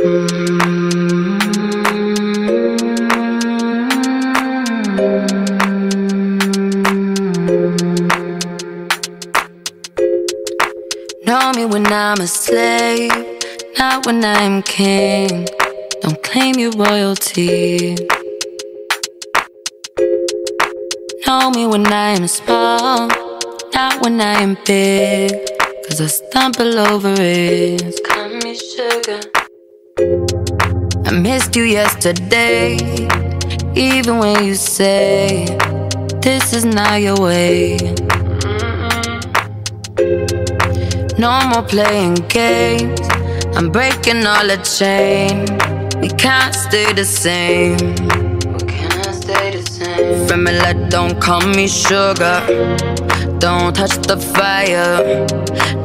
Know me when I'm a slave, not when I'm king. Don't claim your royalty. Know me when I'm small, not when I'm big, 'cause I stumble over it. Call me sugar. I missed you yesterday, even when you say this is not your way. No more playing games, I'm breaking all the chain. We can't stay the same. We can't stay the same. Familiar, don't call me sugar. Don't touch the fire.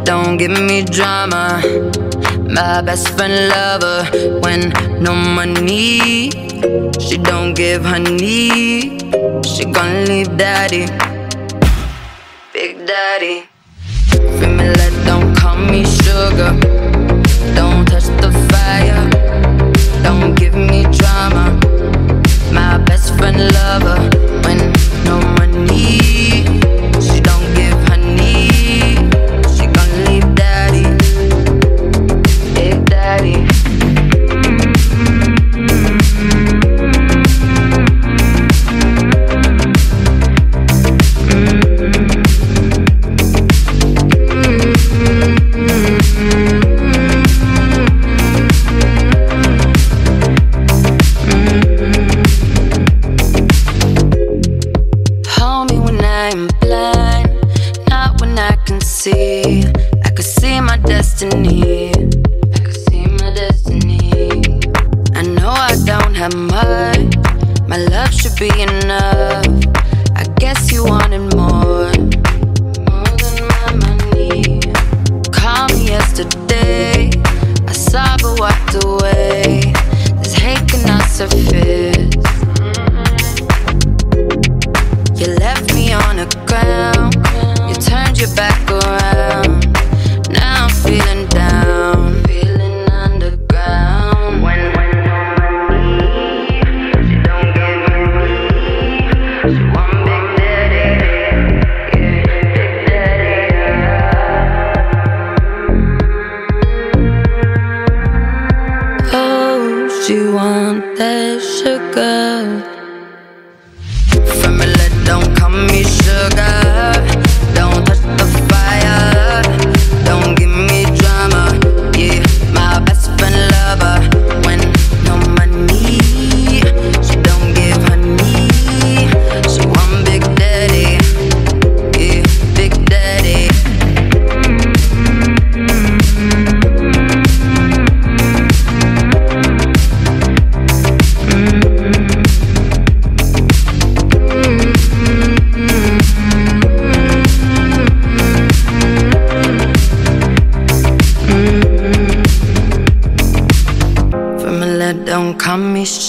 Don't give me drama. My best friend lover. When no money, she don't give honey. She gon' leave daddy, big daddy. Familiar, don't call me sugar. Don't touch the fire. Don't give me drama. My best friend lover. When no money, she don't give honey. She gon' leave daddy, big daddy.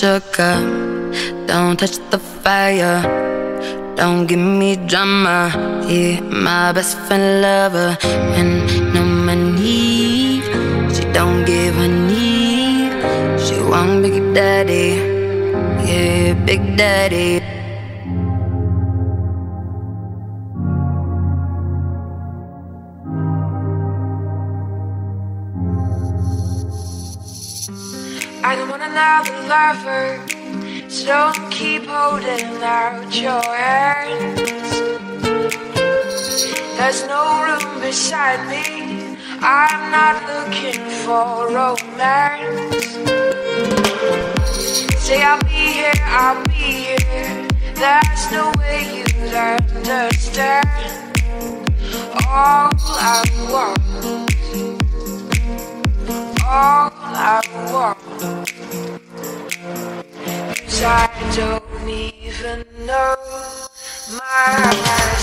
Sugar, don't touch the fire. Don't give me drama. Yeah, my best friend lover. And no money, she don't give honey. She want big daddy. Yeah, big daddy. Lover, so don't keep holding out your hands. There's no room beside me. I'm not looking for romance. Say I'll be here, I'll be here. There's no way you'd understand. All I want, all I want, I don't even know my eyes.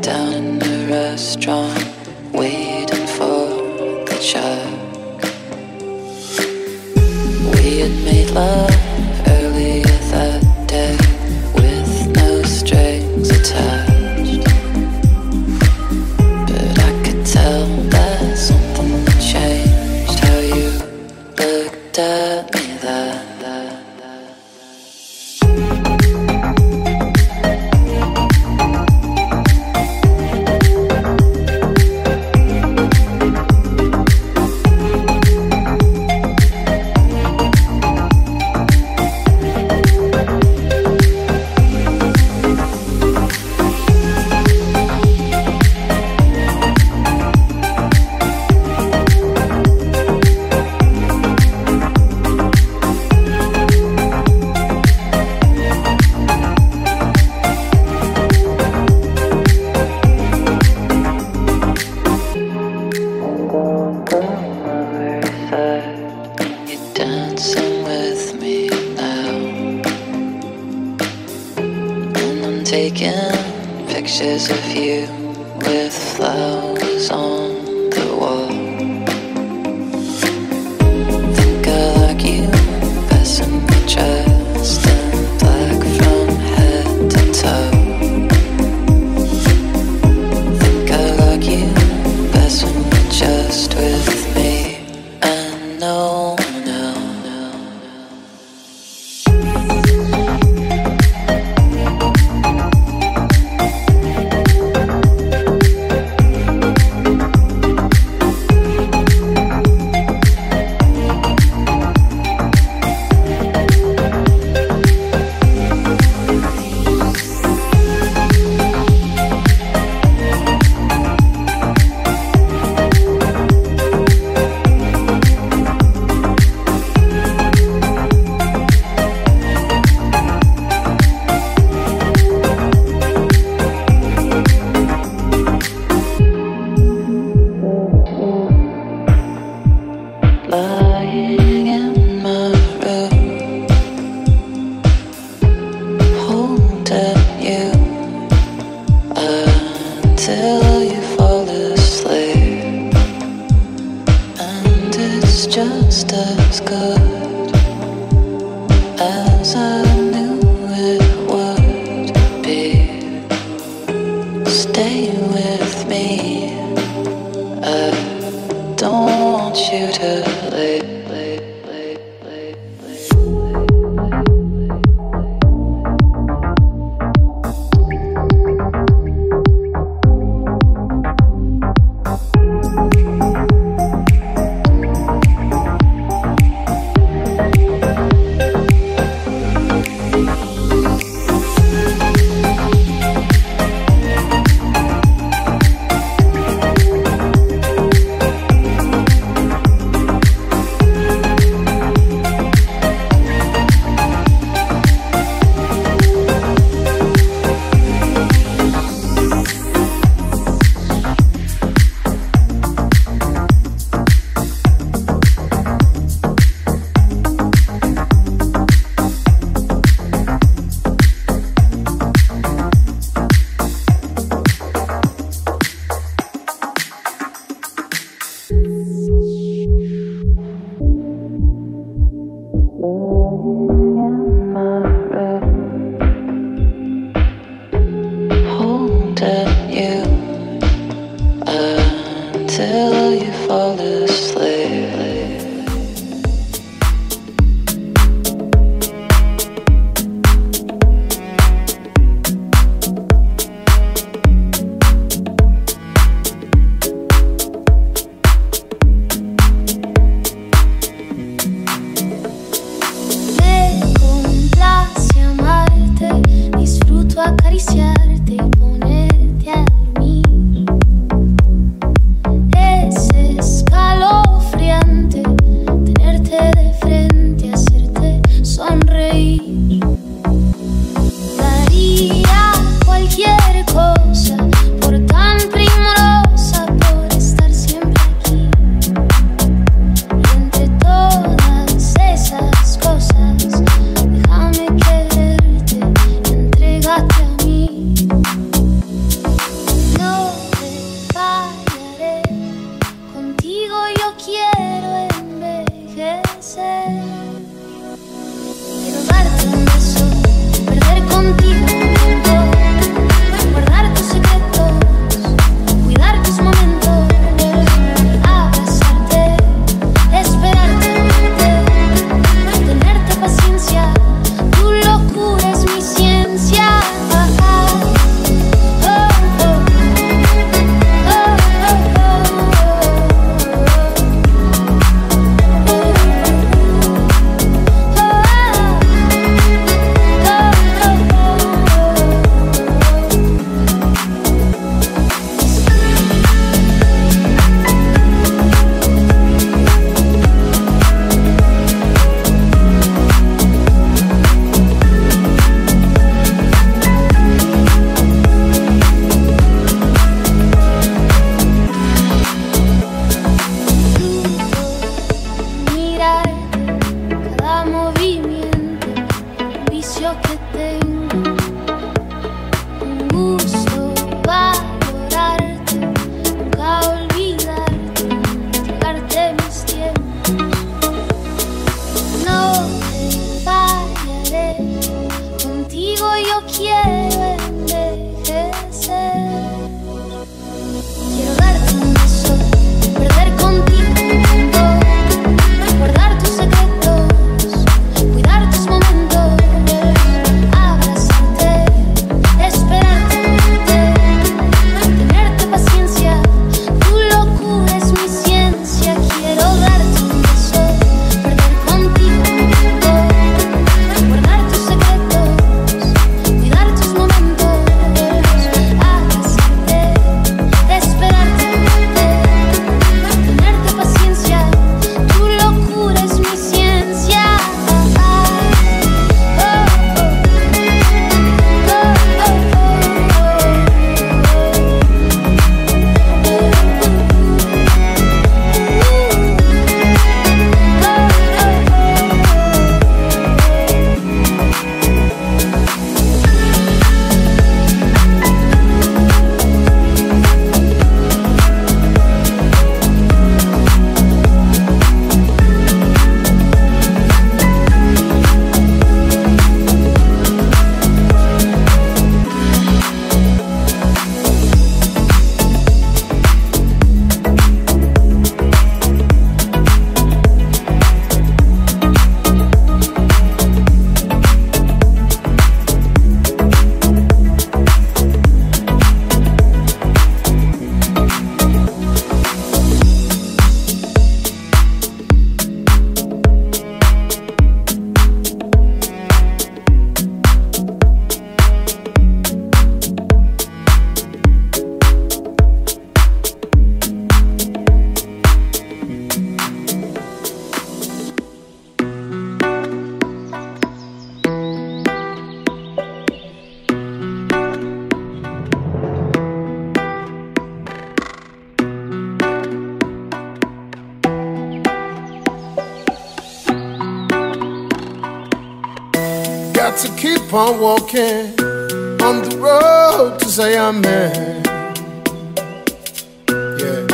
down the restaurant, waiting for the check. We had made love earlier that day, with no strings attached, but I could tell that something changed, how you looked at me then. Dancing with me now, and I'm taking pictures of you with flowers on the wall. Think I like you best in the dress in black from head to toe. Think I like you best when you're just with me and no one. Lying in my room, holding you until you fall asleep, and it's just as good as I knew it would be. Stay with me, I don't want you to leave. got to keep on walking on the road to say amen. Yeah.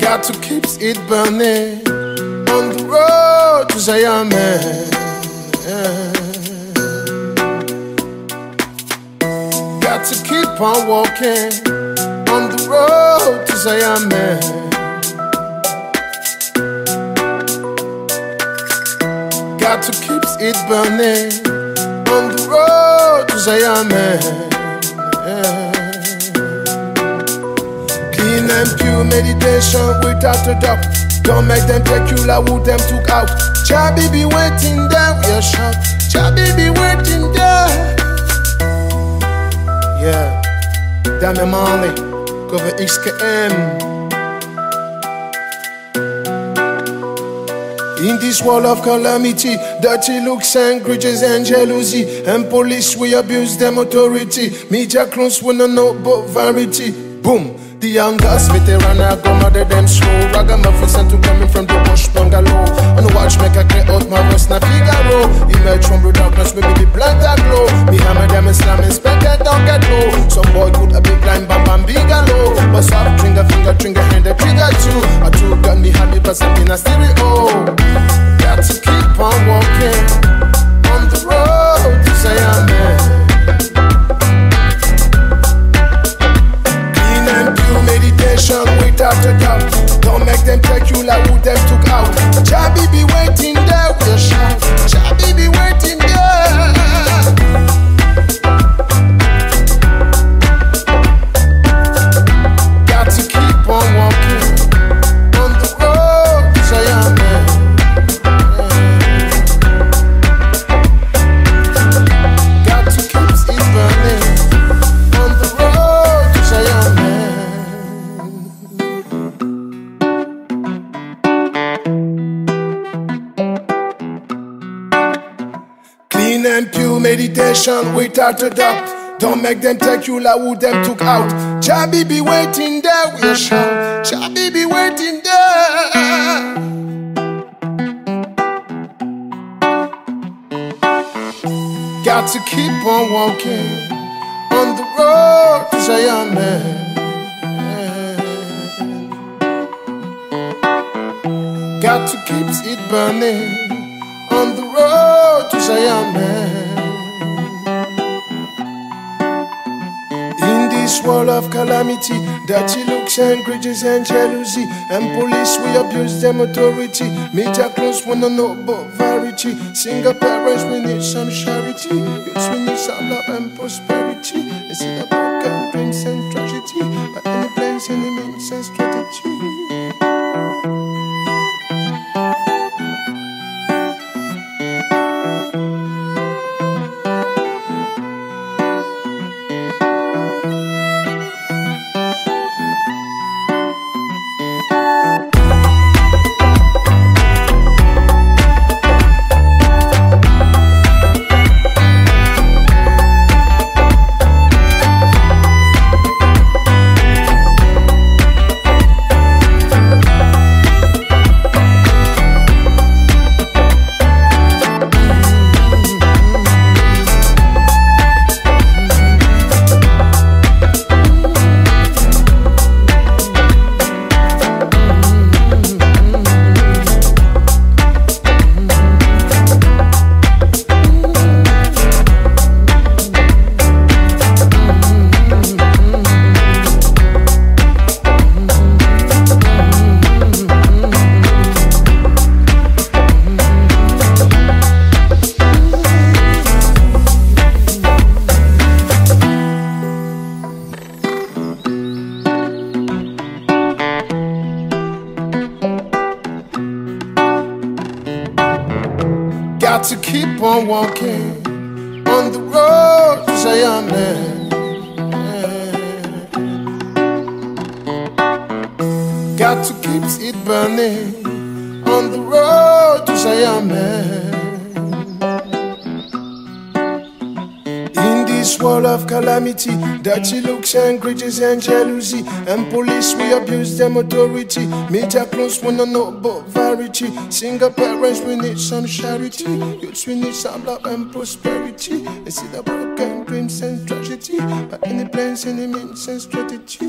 Got to keep it burning on the road to say amen. Yeah. Got to keep on walking on the road to say amen. Got to keep it burning on the road to say amen. Yeah. Clean and pure meditation without a doubt. Don't make them take you like who them took out. Jah be waiting there with your shout. Jah be waiting there. Yeah. Dame Marley, cover XKM. In this world of calamity, dirty looks and grudges and jealousy, and police we abuse them authority. Media clones we no know but variety. Boom. The youngest veteran I go mother them slow. Ragamuffin to coming from the bush bungalow. On the watchmaker clear out my voice na Figaro. Emerge from the darkness we be the blind that glow. Me hammer them and slam and spank that don't get low. Some boy put a big line bam bam bigalow. What's up? Trigger and the trigger too. I too got me happy but I'm in a stereo. Got to keep on walking on the road to say amen. Clean and pure meditation without a doubt. Don't make them take you like who them took out. Jah be waiting there with a shout. Jah be waiting there. Got to keep on walking. Meditation without a doubt. Don't make them take you like who them took out. Jah be waiting there with a shout. Jah be waiting there. Got to keep on walking on the road to say amen. Got to keep it burning on the road to say amen. This world of calamity, dirty looks and grudges and jealousy, and police we abuse them authority. Media close we no know but variety. Single parents we need some charity. Youths we need some love and prosperity. Instead of broken dreams and tragedy, but any plans, any means and strategy. Got to keep on walking on the road to say amen. Yeah. Got to keep it burning on the road to say amen. In this this world of calamity. Dirty looks and grudges and jealousy, and police we abuse them authority. Media close we don't know about variety. Single parents we need some charity. Youths we need some love and prosperity. They see the broken dreams and tragedy, but any plans, any means and strategy.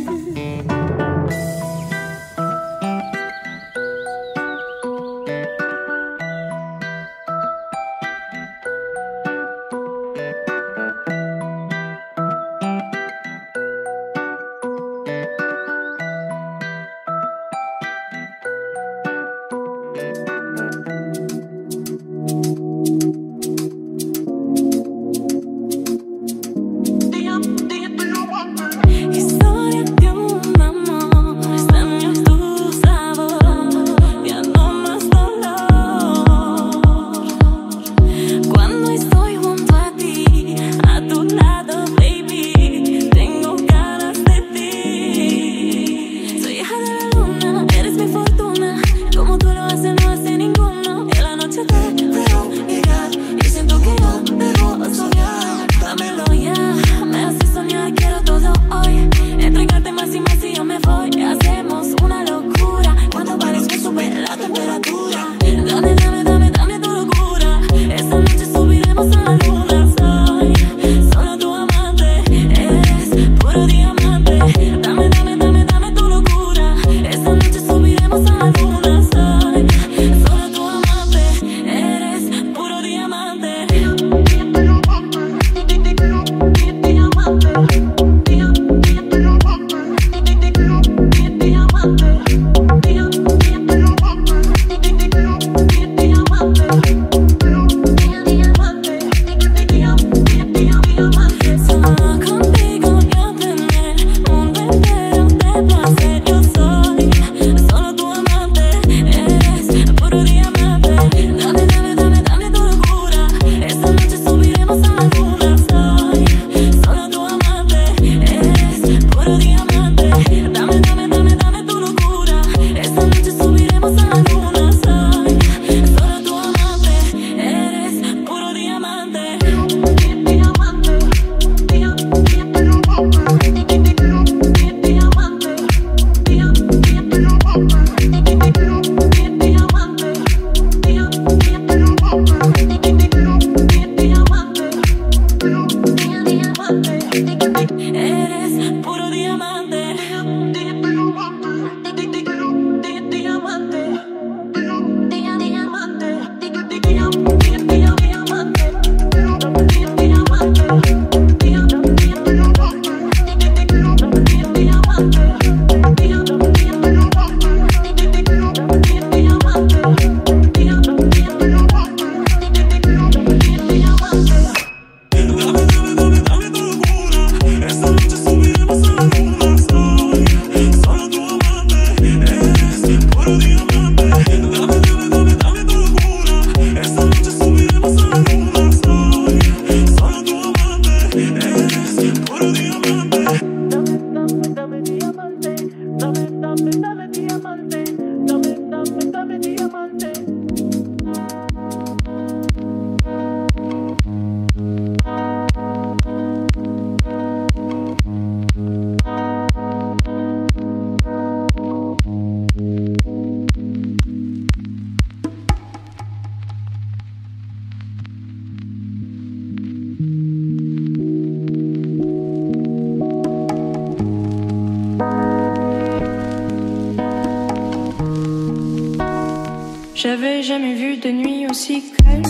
J'avais jamais vu de nuit aussi calme.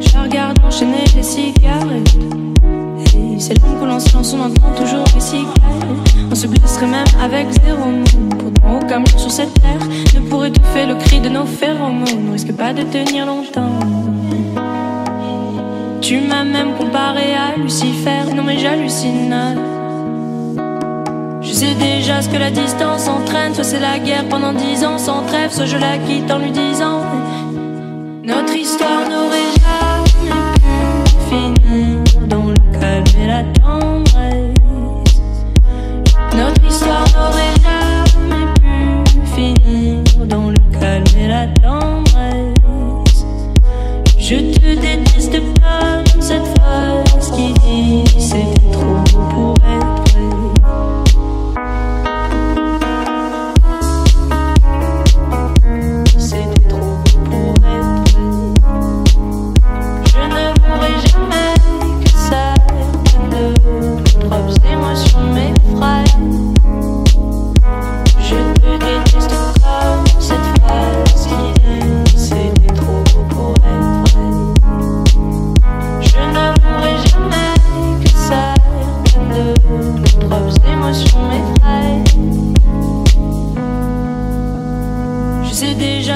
Je regarde enchaîner les cigarettes. C'est le coup l'on se lance, on entend toujours les cigarettes. On se blesserait même avec zéro mot. Pourtant aucun mot sur cette terre ne pourrait étouffer le cri de nos phéromones. On ne risque pas de tenir longtemps. Tu m'as même comparé à Lucifer. Non mais j'hallucine. Je sais déjà ce que la distance entraîne. Soit c'est la guerre pendant 10 ans sans trêve, soit je la quitte en lui disant notre histoire n'aurait jamais pu finir dans le calme et la tendresse. Notre histoire n'aurait jamais pu finir dans le calme et la tendresse. Je te déteste comme cette fois.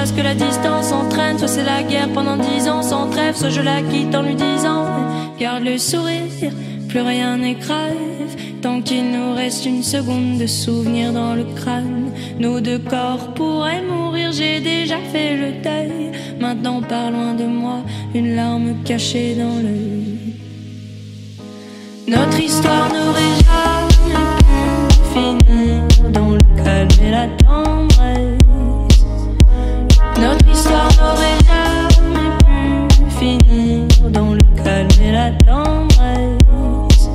parce que la distance entraîne. Soit c'est la guerre pendant 10 ans sans trêve, soit je la quitte en lui disant garde le sourire, plus rien n'est grave. Tant qu'il nous reste une seconde de souvenir dans le crâne, nos deux corps pourraient mourir, j'ai déjà fait le deuil. Maintenant par loin de moi, une larme cachée dans l'œil. Notre histoire n'aurait jamais pu finir dans le calme et la tendresse. Notre histoire n'aurait jamais pu finir dans le calme et la tendresse.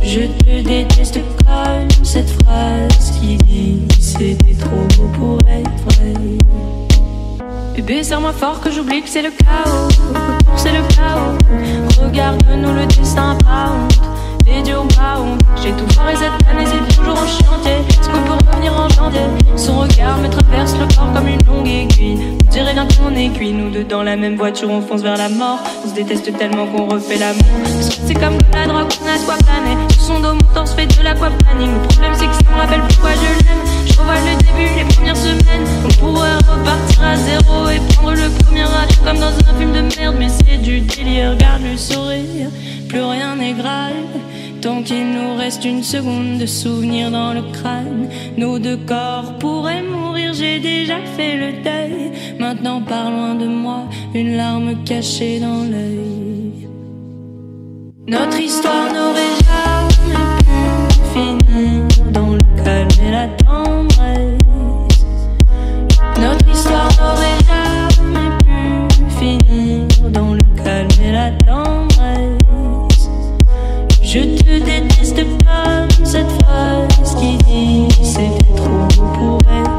Je te déteste comme cette phrase qui dit c'était trop beau pour être vrai. Bébé, serre-moi fort que j'oublie que c'est le chaos. C'est le chaos. Regarde-nous, le destin pas honte. Les dieux ont pas honte. J'ai tout foiré cette année, c'est toujours en chantier. Ce qu'on peut revenir en janvier. Son regard me traverse le corps comme une longue aiguille. On dirait bien qu'on est cuit. Nous deux dans la même voiture, on fonce vers la mort. On se déteste tellement qu'on refait l'amour. C'est comme de la drogue, on a soit plané. Son dos montant se fait de l'aquaplaning. Le problème c'est que si on rappelle pourquoi je l'aime, je revois le début, les premières semaines. On pourrait repartir à zéro et prendre le premier avion comme dans un film de merde. Mais c'est du délire, garde le sourire, plus rien n'est grave. Tant qu'il nous reste une seconde de souvenir dans le crâne, nos deux corps pourraient mourir, j'ai déjà fait le deuil. Maintenant par loin de moi, une larme cachée dans l'œil. Notre histoire n'aurait jamais finir dans le calme et la tendresse. Notre histoire n'aurait jamais pu finir dans le calme et la tendresse. Je te déteste comme cette phrase qui dit c'était trop beau pour être.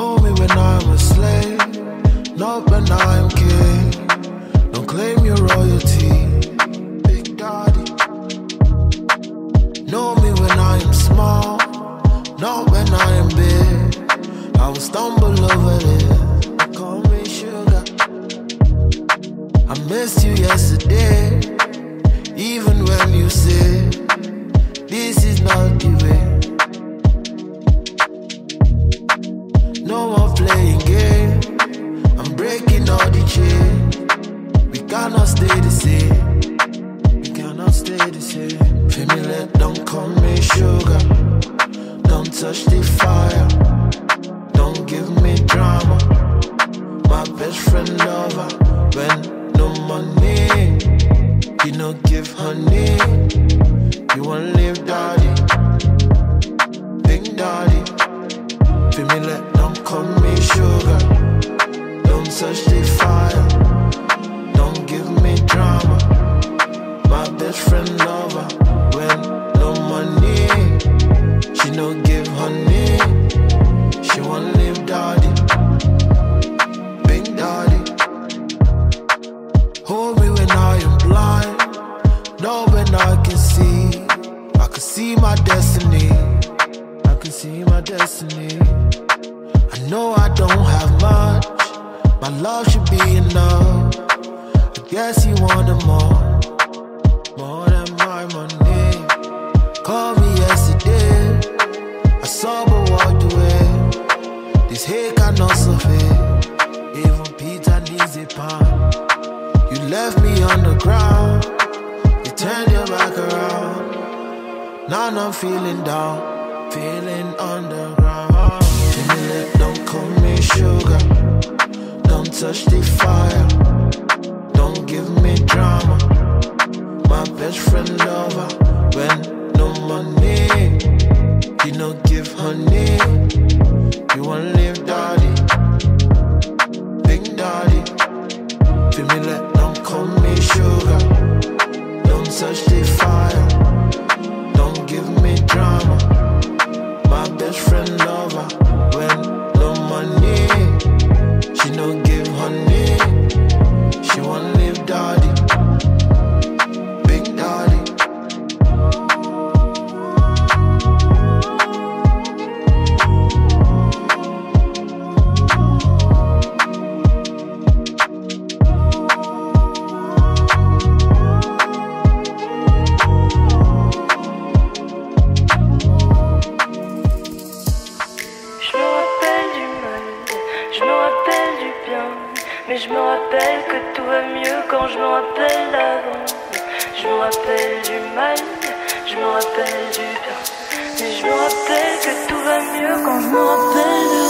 know me when I'm a slave, not when I'm king. Don't claim your royalty, Big Daddy. Know me when I'm small, not when I'm big. I will stumble over it, call me sugar. I missed you yesterday, even when you say this is not the way. No one playing game, I'm breaking all the chains. We cannot stay the same, we cannot stay the same. Feel me, let don't call me sugar. Don't touch the fire, don't give me drama. My best friend lover, when no money, you no give honey. You won't live daddy, Big Daddy. Feel me, let don't call me sugar. Don't touch the fire, don't give me drama. My best friend lover, when no money, she no give honey. She won't live daddy, Big Daddy. Hold me when I am blind, not when I can see. I can see my destiny, I can see my destiny. I know I don't have much, my love should be enough. I guess you wanted more, more than my money. Called me yesterday, I saw but walked away. This hate cannot survive, even Peter needs a pound. You left me on the ground, you turned your back around. Now I'm feeling down, feeling underground. Don't call me sugar, don't touch the fire, don't give me drama. My best friend lover, when no money, you no give honey. You won't live daddy, Big Daddy. Feel me, let don't call me sugar, don't touch the fire, don't give me drama. My best friend lover, when no money, she no give honey. She won't live daddy, Big Daddy. Mais je me rappelle que tout va mieux quand je me rappelle avant. Je me rappelle du mal, je me rappelle du bien. Mais je me rappelle que tout va mieux quand je me rappelle.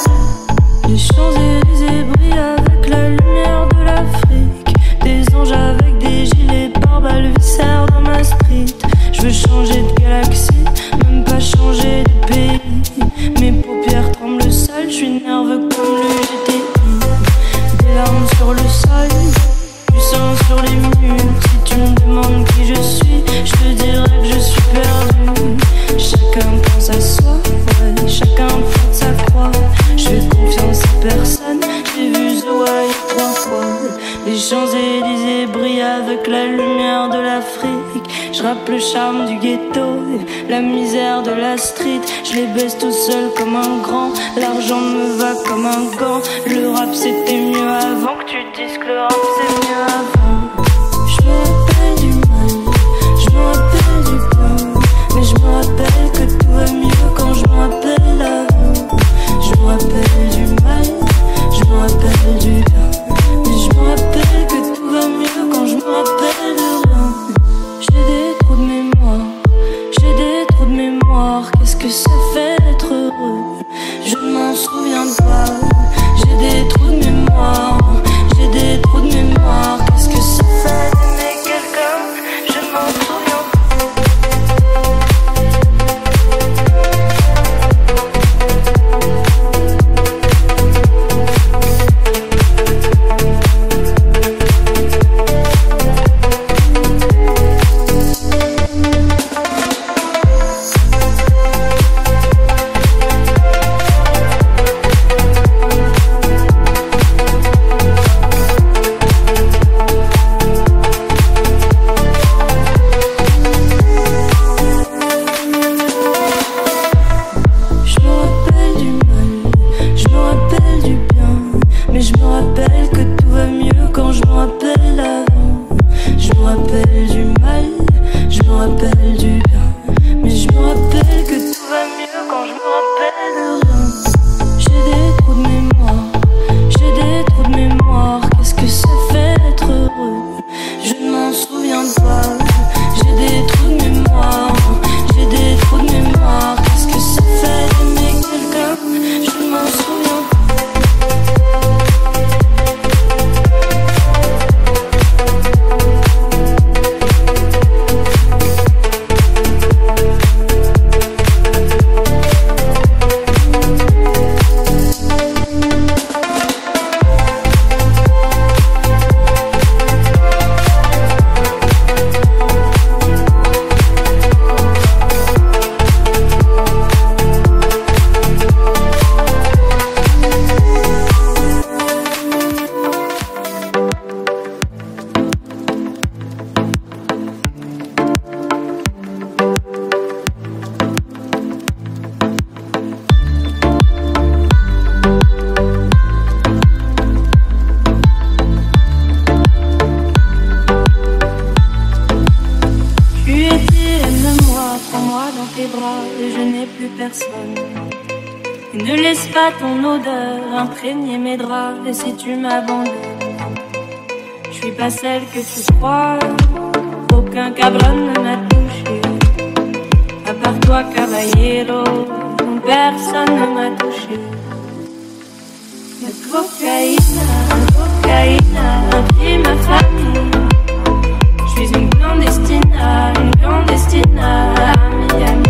Les Champs-Élysées brillent avec la lumière de l'Afrique. Des anges avec des gilets pare-balles, viscères dans ma street. Je veux changer de galaxie, même pas changer de pays. Mes paupières tremblent le sol, je suis nerveux comme le GTI. Sur le sol, du sang sur les murs. Si tu me demandes qui je suis, je te dirai que je suis perdu. Chacun pense à soi, ouais, chacun porte sa croix. Je fais confiance à personne, j'ai vu The Wire 3 fois. Les Champs-Élysées brillent avec la lumière de l'Afrique. Je rappe le charme du ghetto, la misère de la street. Je les baisse tout seul comme un grand, l'argent me va comme un gant. Le rap c'était mieux avant, que tu dises que le rap c'est mieux avant. Je me rappelle du mal, je me rappelle du bien. Mais je me rappelle que tout va mieux quand je me rappelle avant. Je me rappelle du mal, je me rappelle du bien. Mais je me rappelle que tout va mieux quand je me rappelle de rien. J'ai des trous de mémoire, j'ai des trous de mémoire. Qu'est-ce que ça fait d'être heureux? Je ne m'en souviens pas. J'ai des trous de mémoire, j'ai des trous de mémoire. Qu'est-ce que ça fait d'aimer quelqu'un? Je m'en souviens pas. personne. Et ne laisse pas ton odeur imprégner mes draps. Et si tu m'abandonnes, je suis pas celle que tu crois. Aucun cabron ne m'a touché, à part toi, caballero. Personne ne m'a touché. La cocaïna, a pris ma famille. Je suis une clandestina, à Miami.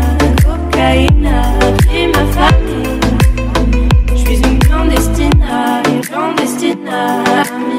La cocaïna, a pris ma famille. Je suis une clandestina, à Miami.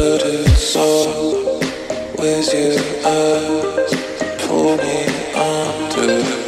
murdered soul with your eyes pointing under.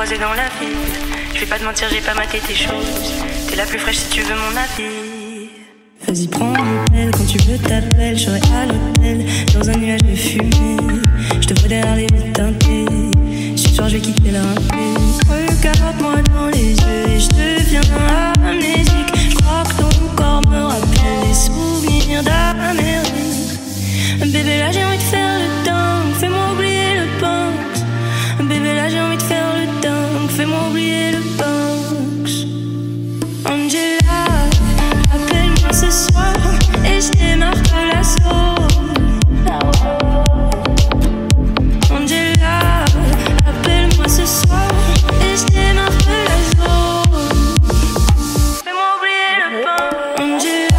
croisés dans la ville. Je vais pas te mentir, j'ai pas maté tes choses. T'es la plus fraîche si tu veux mon avis. Vas-y, prends mon aile, quand tu veux t'appelles. Je serai à l'hôtel, dans un nuage de fumée. Je te vois derrière les vitres teintées. Ce soir, je vais quitter la rue. Regarde-moi dans les yeux et je deviens amnésique. Je crois que ton corps me rappelle les souvenirs d'Amérique. Bébé, là j'ai envie de faire le dingue, fais-moi oublier le punks. Bébé, là j'ai envie de faire le dingue, fais-moi oublier le punks. Angela, appelle-moi ce soir et je démarre de l'assaut. Angela, appelle-moi ce soir et je démarre de l'assaut. Fais-moi oublier le punks. Angela,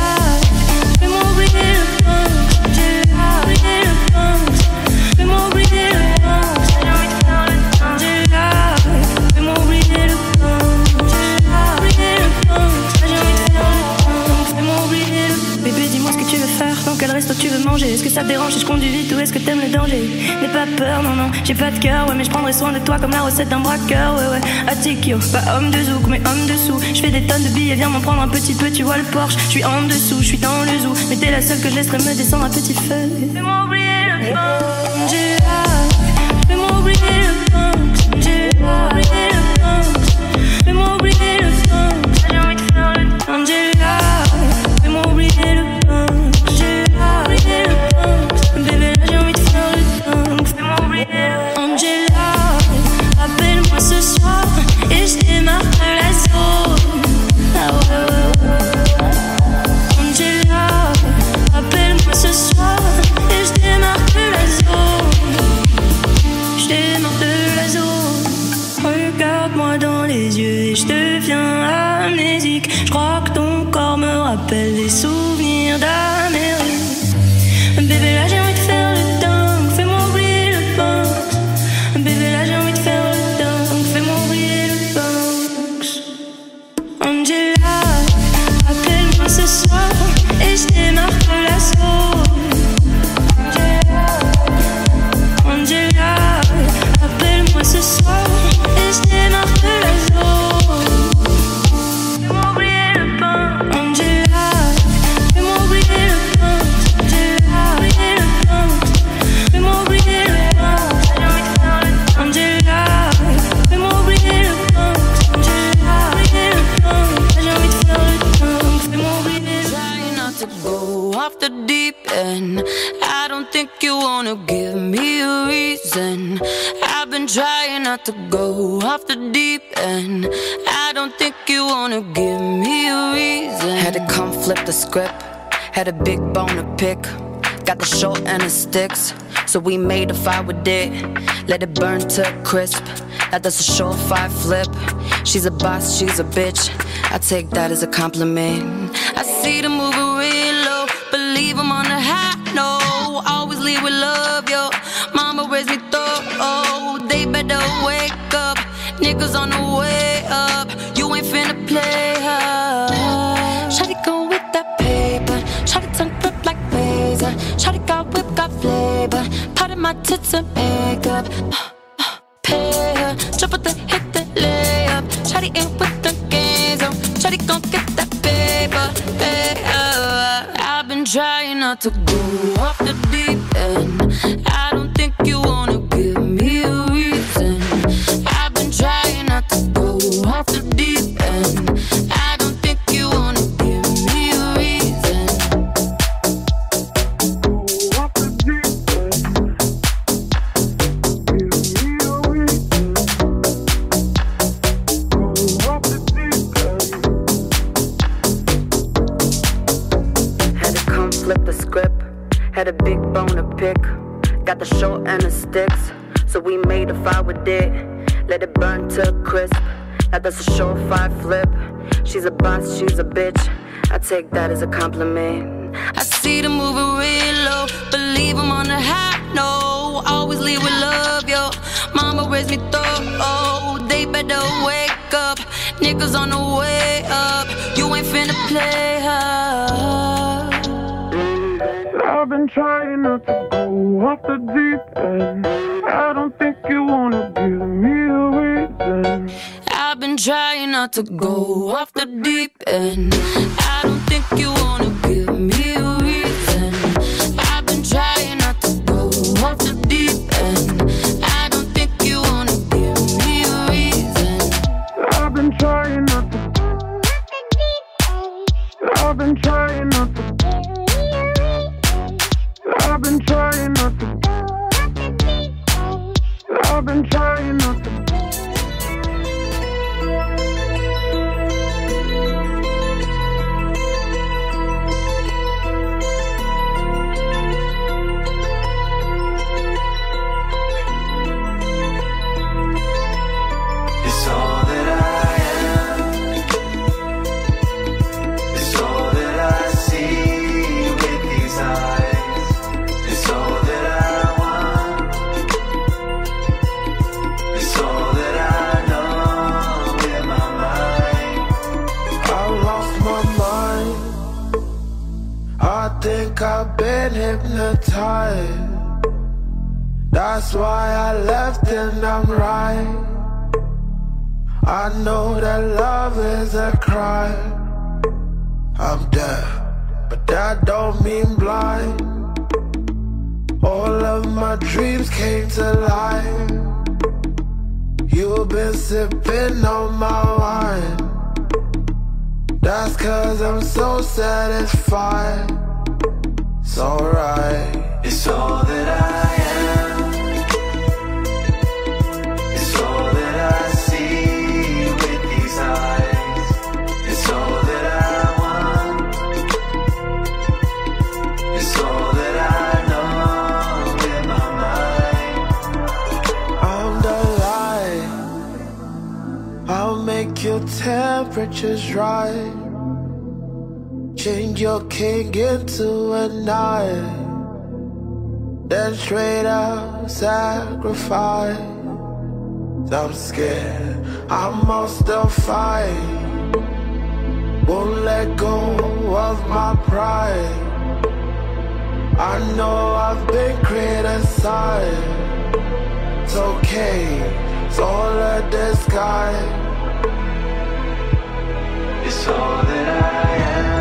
tu veux manger, est-ce que ça te dérange si je conduis vite ou est-ce que t'aimes le danger? N'aie pas peur, non, non, j'ai pas de cœur, ouais, mais je prendrai soin de toi comme la recette d'un braqueur, ouais, ouais. Atikyo, pas homme de zouk, mais homme dessous. Je fais des tonnes de billets, viens m'en prendre un petit peu, tu vois le Porsche, je suis en dessous, je suis dans le zoo, mais t'es la seule que je laisserai me descendre à petit feu. Fais-moi oublier le punks, Angela, fais-moi oublier le punks, Angela, fais-moi oublier le punks, j'ai envie de faire le punks, Angela, fais-moi oublier le punks. Angela, appelle-moi ce soir et je démarre de la zone. Ah ouais. Angela, appelle-moi ce soir et je démarre de la zone. Je démarre de la zone. Regarde-moi dans les yeux et je deviens amnésique. Je crois que ton corps me rappelle les souvenirs d'Amérique. Bébé, là j'ai envie de faire le dingue, fais-moi oublier le pain. Bébé, là j'ai envie de faire le dingue, fais-moi oublier le punks. Angela, appelle-moi ce soir et je démarre de l'assaut. Angela, Angela, appelle-moi ce soir et je démarre de l'assaut. Fais-moi oublier le punks. Angela, fais-moi oublier le punks. Angela, oublier le punks. Fais-moi oublier le punks. Angela, fais-moi oublier le punks. Angela, oublier le punks. J'ai envie de faire le punks. Fais-moi oublier. Trying not to go off the deep end. I don't think you wanna give me a reason. I've been trying not to go off the deep end. I don't think you wanna give me a reason. Had to come flip the script. Had a big bone to pick. Got the short and the sticks. So we made a fire with it. Let it burn to a crisp. That does a surefire flip. She's a boss, she's a bitch. I take that as a compliment. I see the movie real low. Believe I'm on a high, no. Always leave with love, yo. Mama raised me thorough. They better wake up. Niggas on the way up. You ain't finna play her. Shawty go with that paper. Shawty turn flip like razor. Shawty got whip, got flavor. Part of my tits and makeup. Pay her, jump with the hit, the layup. Shawty ain't with the games, oh. Shawty gon' get that paper, paper. I've been trying not to go off the deep end. I don't think you wanna give me a reason. I've been trying not to go off the deep end. I don't think you wanna give me a reason. Had to come flip the script. Had a big bone to pick. Got the short and the sticks. So we made a fire with it. Let it burn to a crisp. Now that's a surefire flip. She's a boss, she's a bitch. I take that as a compliment. I see the movie real low. Believe I'm on a high, no. Always leave with love, yo. Mama raised me thorough. They better wake up. Niggas on the way up. You ain't finna play her. I've been trying not to go off the deep end. I don't think you wanna give me a reason. something. I've been trying not to go off the deep end. I don't think you wanna give me a reason. I've been trying not to go off the deep end. I don't think you wanna give me a reason. I've been trying not to go off the deep end. I've been trying not to give me a reason. I've been trying not to go off the deep end. I've been trying not to. I've been hypnotized. That's why I left and I'm right. I know that love is a crime. I'm deaf, but that don't mean blind. All of my dreams came to life. You've been sipping on my wine. That's 'cause I'm so satisfied. It's alright. It's all that I am. It's all that I see with these eyes. It's all that I want. It's all that I know in my mind. I'm the light. I'll make your temperatures rise. Change your king into a knight, then straight up sacrifice. I'm scared, I must still fight. Won't let go of my pride. I know I've been criticized. It's okay, it's all a disguise. It's all that I am.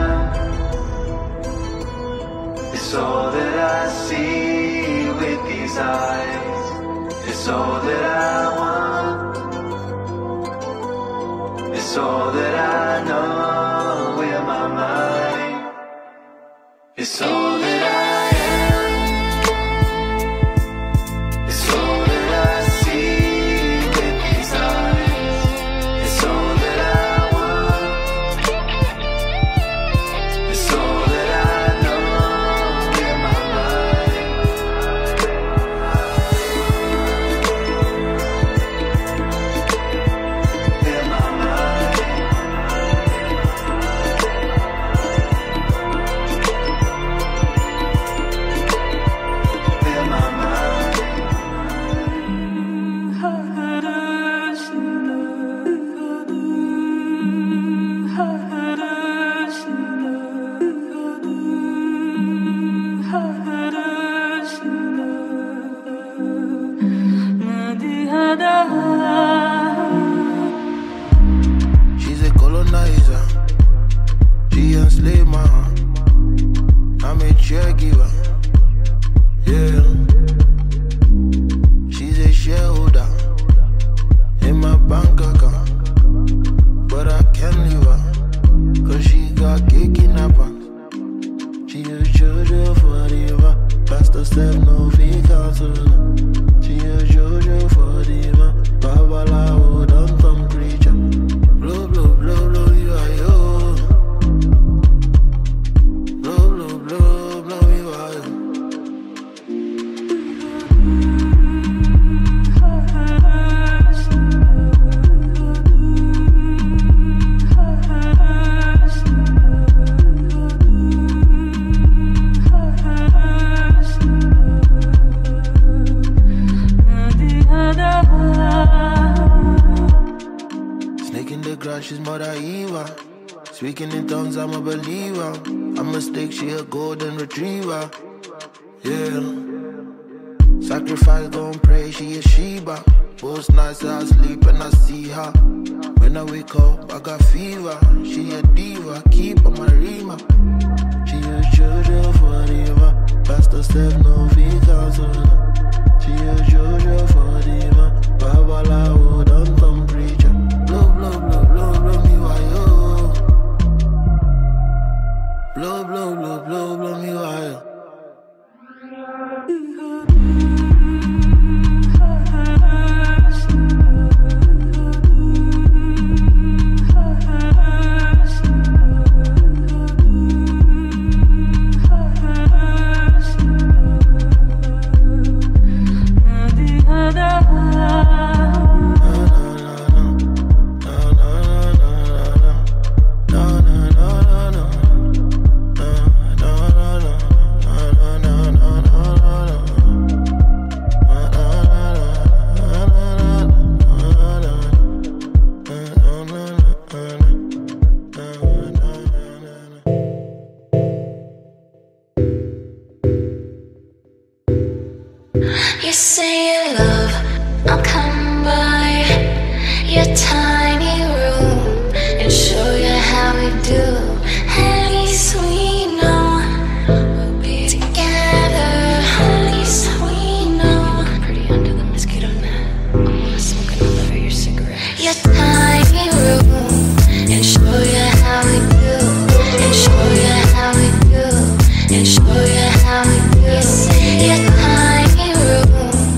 It's all that I see with these eyes. It's all that I want. It's all that I know in my mind. It's all that I am. It's all that I see with these eyes. It's all that I want. It's all that Most nights I sleep and I see her. When I wake up, I got fever. She a diva, keep on my rima. She a JoJo forever. Pastor Steph, no fake counselor. She a JoJo forever. Babala, oh, don't come preacher. Blow, blow, blow, blow, blow me why, oh. Blow, blow, blow, blow, blow me why, show you how it feels. Your tiny room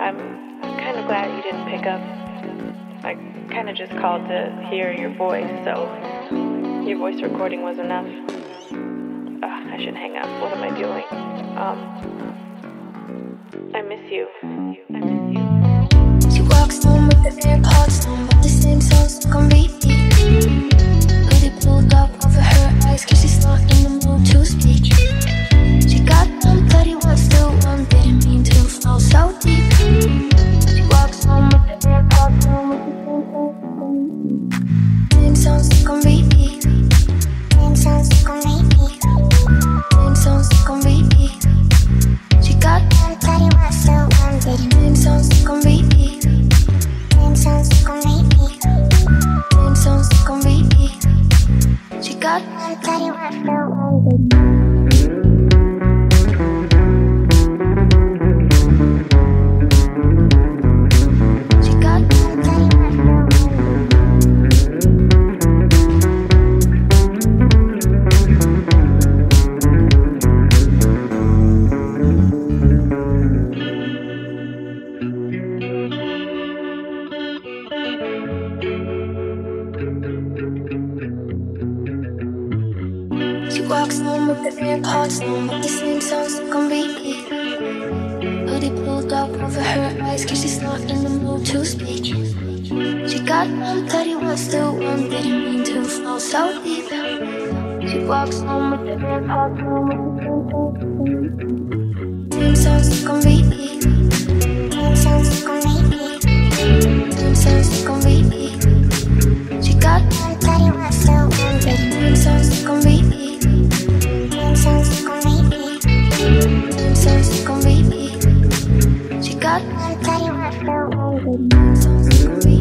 I'm kind of glad you didn't pick up. I kind of just called to hear your voice, so your voice recording was enough. I should hang up. What am I doing? I miss you. I miss you. She walks home with the AirPods on, but the same song stuck on repeat. Really pulled up over her eyes, cause she's not in the mood to speak. She got one bloody one, still one, didn't mean to fall so deep. She walks home with the AirPods on, with the same song stuck on repeat. Same song stuck on repeat. Same song stuck on repeat. She got one bloody one, still one, didn't mean to fall so deep. Same song stuck on repeat. Same song stuck on repeat. She got one bloody one, still one, didn't. Walks home with the AirPods on, but the same song stuck on repeat. Hoodie pulled up over her eyes, cause she's not in the mood to speak. She got one bloody one, still one, didn't mean to fall so deep. She walks home with the AirPods on, same song stuck on repeat. Same song stuck on repeat. Same song stuck on repeat. She got one bloody one, still one, didn't same song stuck on repeat. She got one bloody one, still one, didn't fall so deep.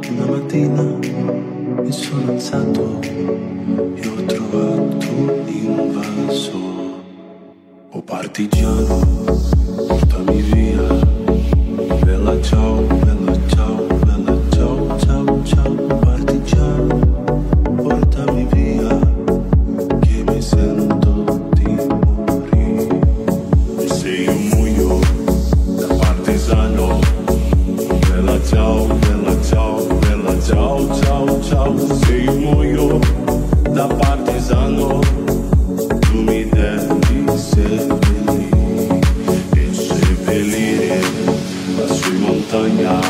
che una mattina mi sono alzato e ho trovato un invaso. Oh partigiano, portami via, bella ciao, bella ciao, bella ciao, ciao, ciao. Partigiano, portami via, che mi sento di morire. E se io muoio da partigiano, bella ciao, bella ciao, bella ciao, ciao, ciao. Se io muoio da partigiano, tu mi devi seppellire e seppellire la sui montagna.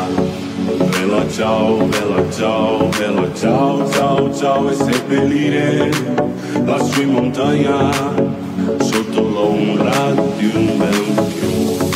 Bella ciao, bella ciao, bella ciao, ciao, ciao. E seppellire la sui montagna sotto l'ombra di un bel fiume.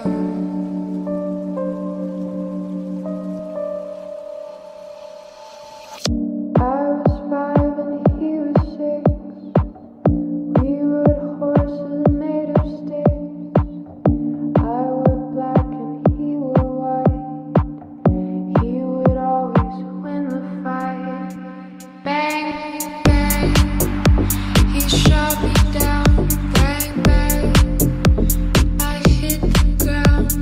Shut me down, bang, bang. I hit the ground.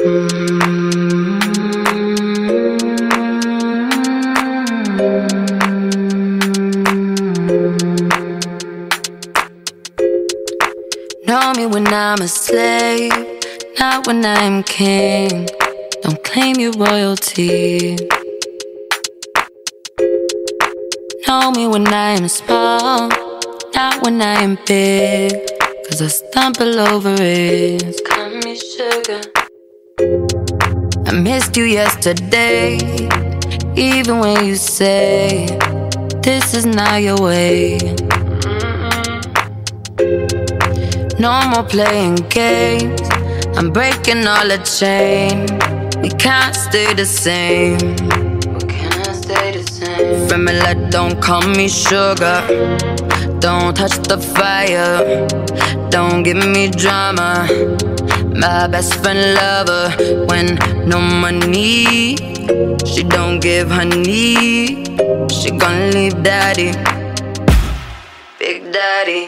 Know me when I'm a slave, not when I'm king. Don't claim your royalty. Know me when I'm small, not when I'm big, 'cause I stumble over it. Call me sugar. I missed you yesterday, even when you say this is not your way. No more playing games, I'm breaking all the chain. We can't stay the same. We can't stay the same. Family, don't call me sugar. Don't touch the fire. Don't give me drama. My best friend lover. When no money, she don't give honey. She gon' leave daddy, big daddy.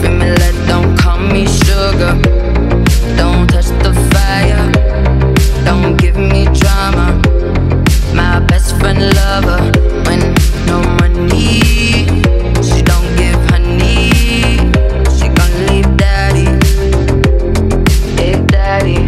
Family, don't call me sugar. Don't touch the fire. Don't give me drama. My best friend lover. When no money, she don't give honey. She gon' leave daddy, big daddy.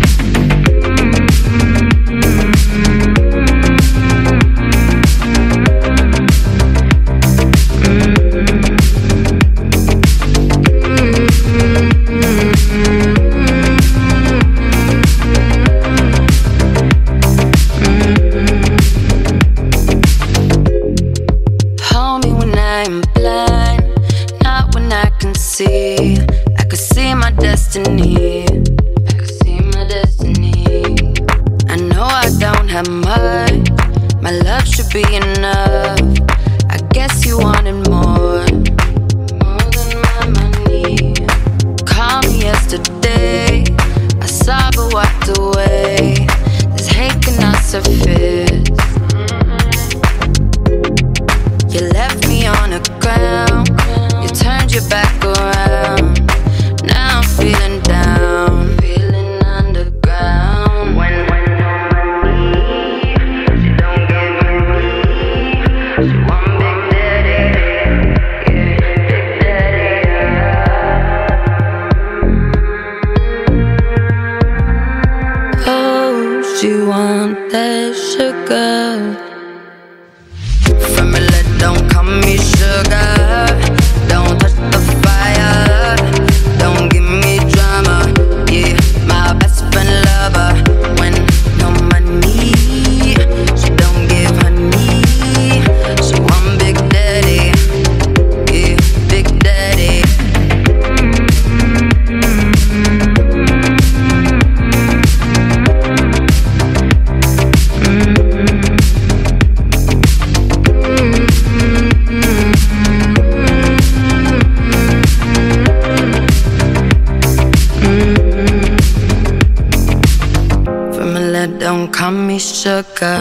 Sugar,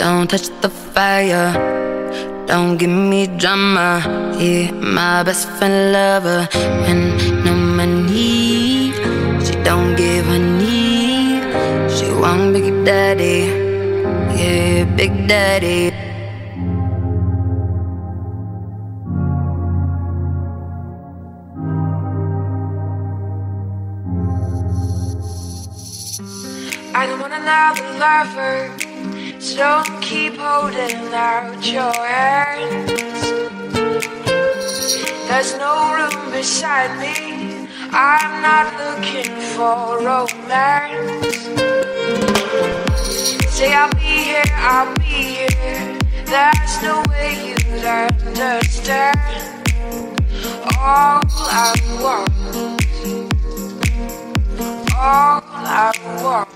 don't touch the fire. Don't give me drama. Yeah, my best friend lover. And no money, she don't give honey. She want big daddy. Yeah, big daddy. I don't wanna love a lover, so don't keep holding out your hands. There's no room beside me, I'm not looking for romance. Say I'll be here, there's no way you'd understand. All I want, all I want,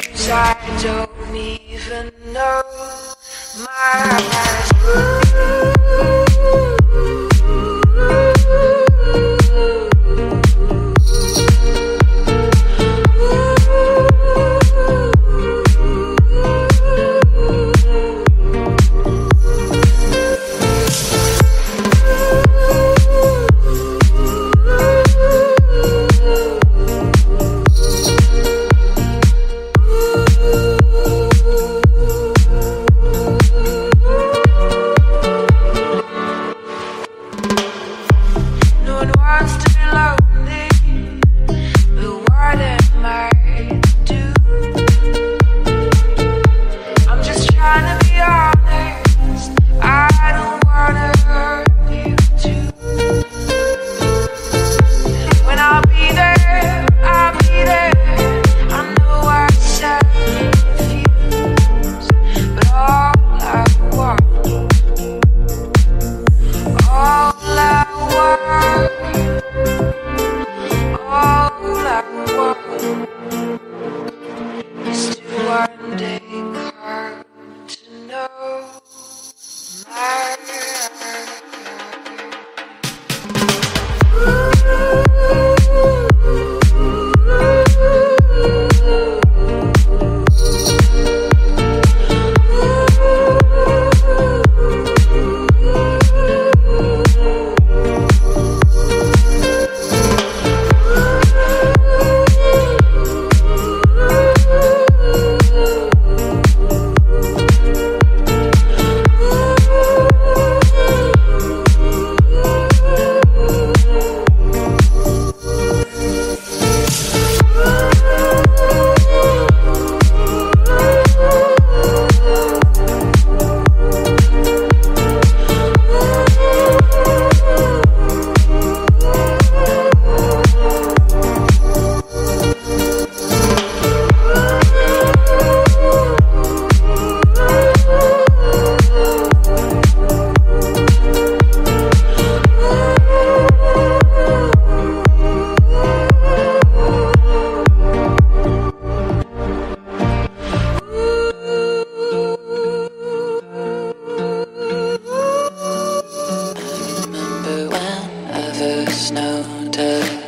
'cause I don't even know my eyes.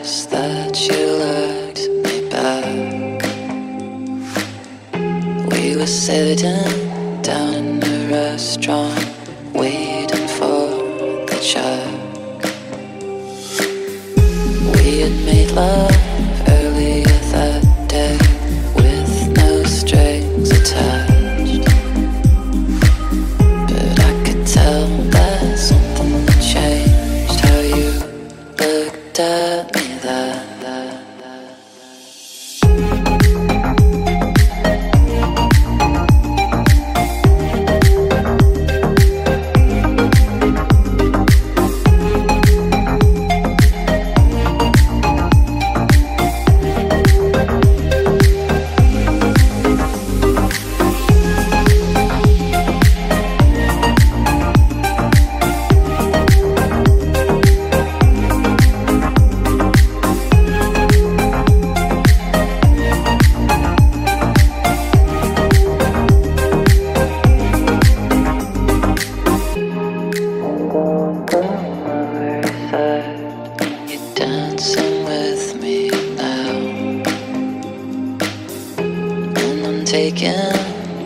guess that you liked me back. We were sitting down in the restaurant, waiting for the check. We had made love earlier that day, with no strings attached, but I could tell that something had changed. How you looked at me then. Taking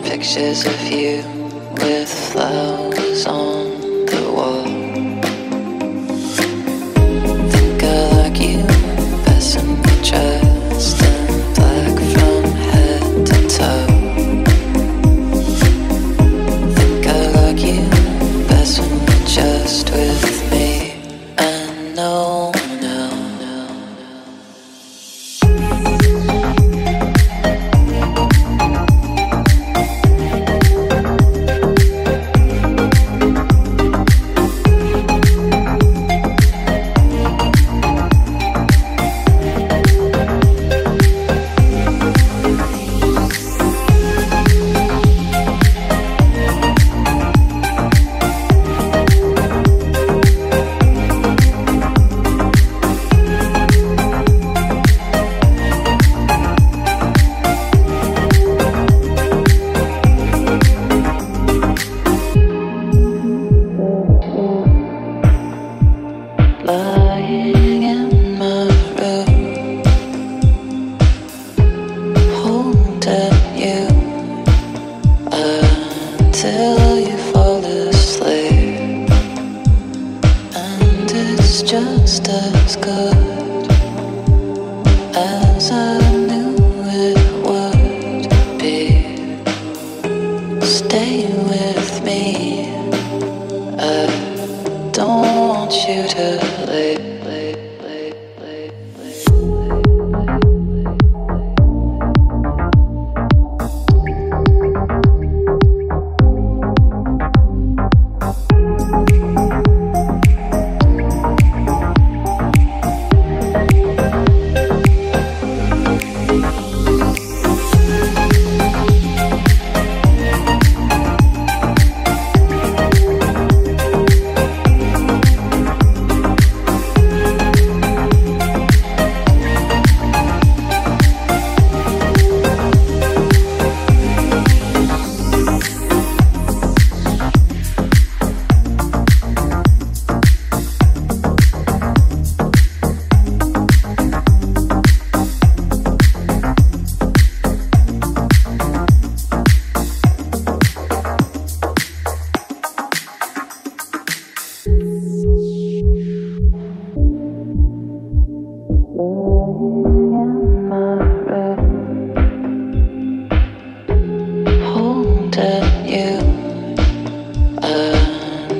pictures of you with flowers on the wall. Think I like you best in the dress, in black from head to toe. Think I like you best when you're just with me and no one. Lying in my room, holding you until you fall asleep, and it's just as good as I knew it would be. Stay with me, I don't want you to leave.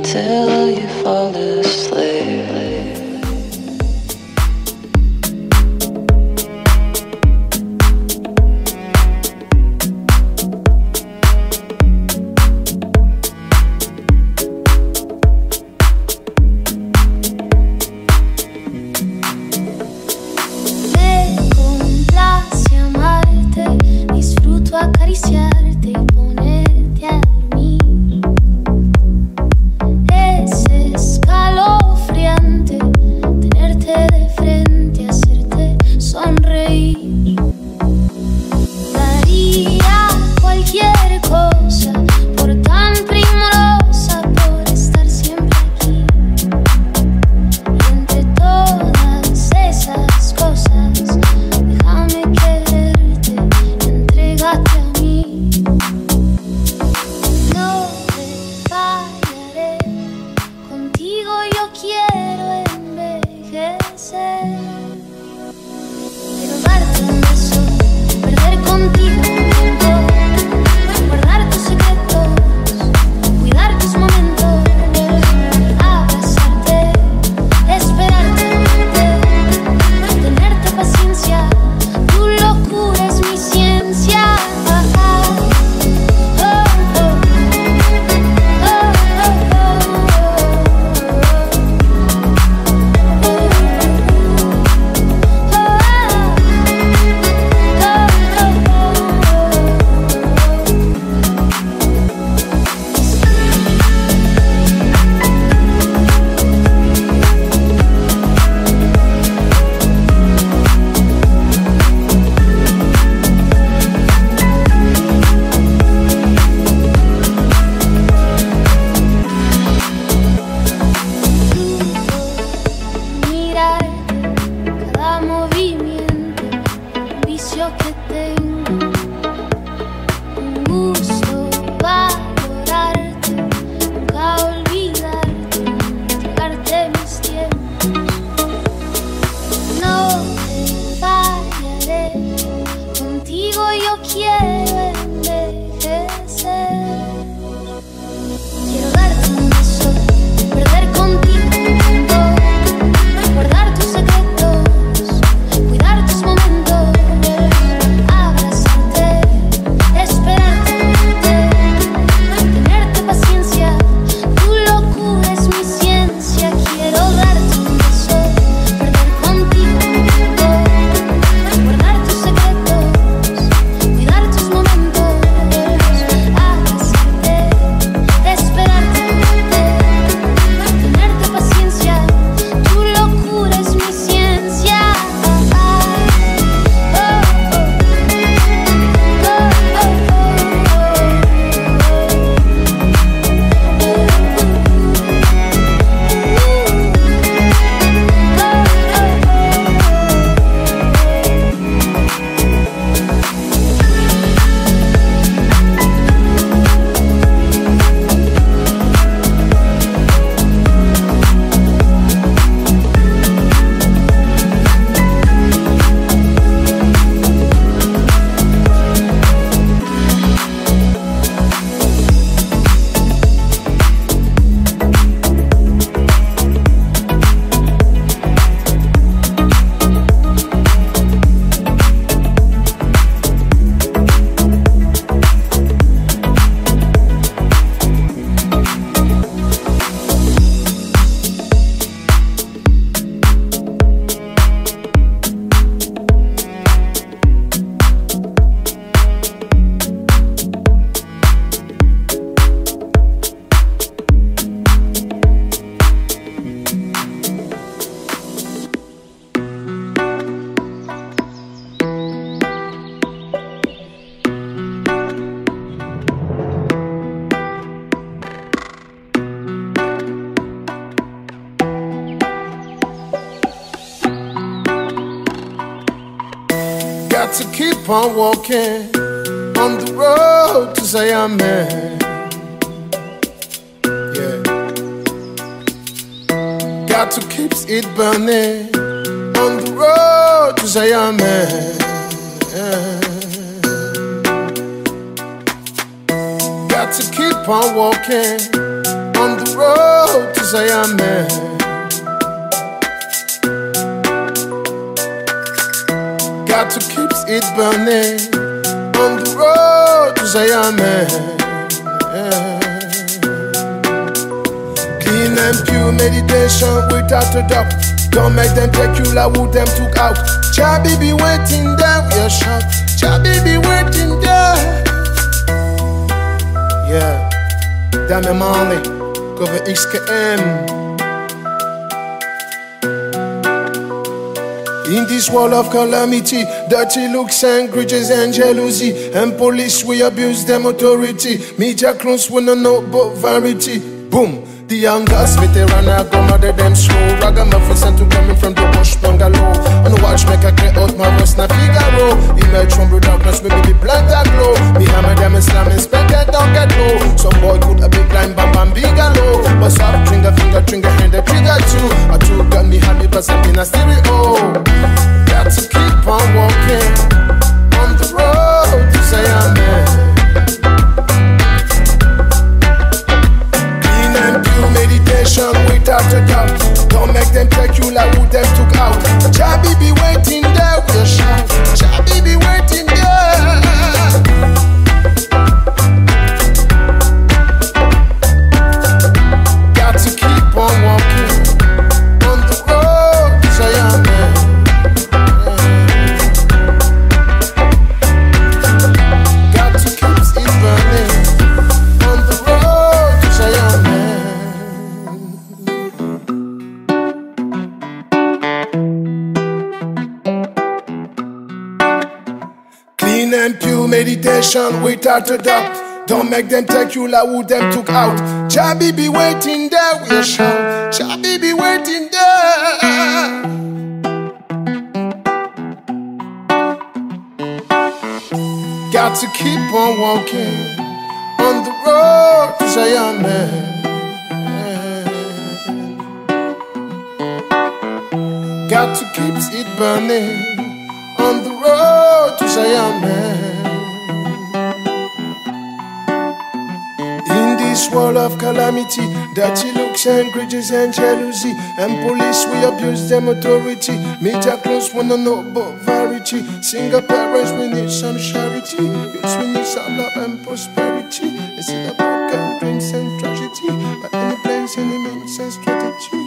Till you fall asleep. To keep on walking on the road to Zion. Yeah. Got to keep it burning on the road to Zion. Yeah. Got to keep on walking on the road to Zion. Got to keep it burning on the road to Zion. Yeah. Clean and pure meditation without a doubt. Don't make them take you like who them took out. Jah be waiting there with your shout. Jah be waiting there. Yeah. Dame Marley, cover XKM. In this world of calamity, dirty looks and grudges and jealousy, and police we abuse them authority. Media clones we no know but variety. Boom. The youngest veteran I go mother them slow. Ragamuffin sent to coming from the bush bungalow. On the watchmaker clear out my voice na Figaro. Emerge from the darkness we be the blind that glow. Me hammer them and slam and spend that don't get low. Some boy could a big line bam bam bigalow. But soft trigger and the trigger too. I too got me happy but I'm in a stereo. Got to keep on walking on the road to Zion. Clean and pure meditation without a doubt. Don't make them take you like who them took out. Jah be waiting there with a shout. Jah be waiting there. Meditation without a doubt. Don't make them take you like who them took out. Jah be waiting there with a shout. Jah be waiting there. Got to keep on walking on the road to Zion. Got to keep it burning on the road to Zion. this world of calamity, dirty looks and grudges and jealousy, and police we abuse them authority. Media close wanna know about variety. Single parents we need some charity, youths we need some love and prosperity. Instead of broken dreams and tragedy, but any plans, any means and strategy.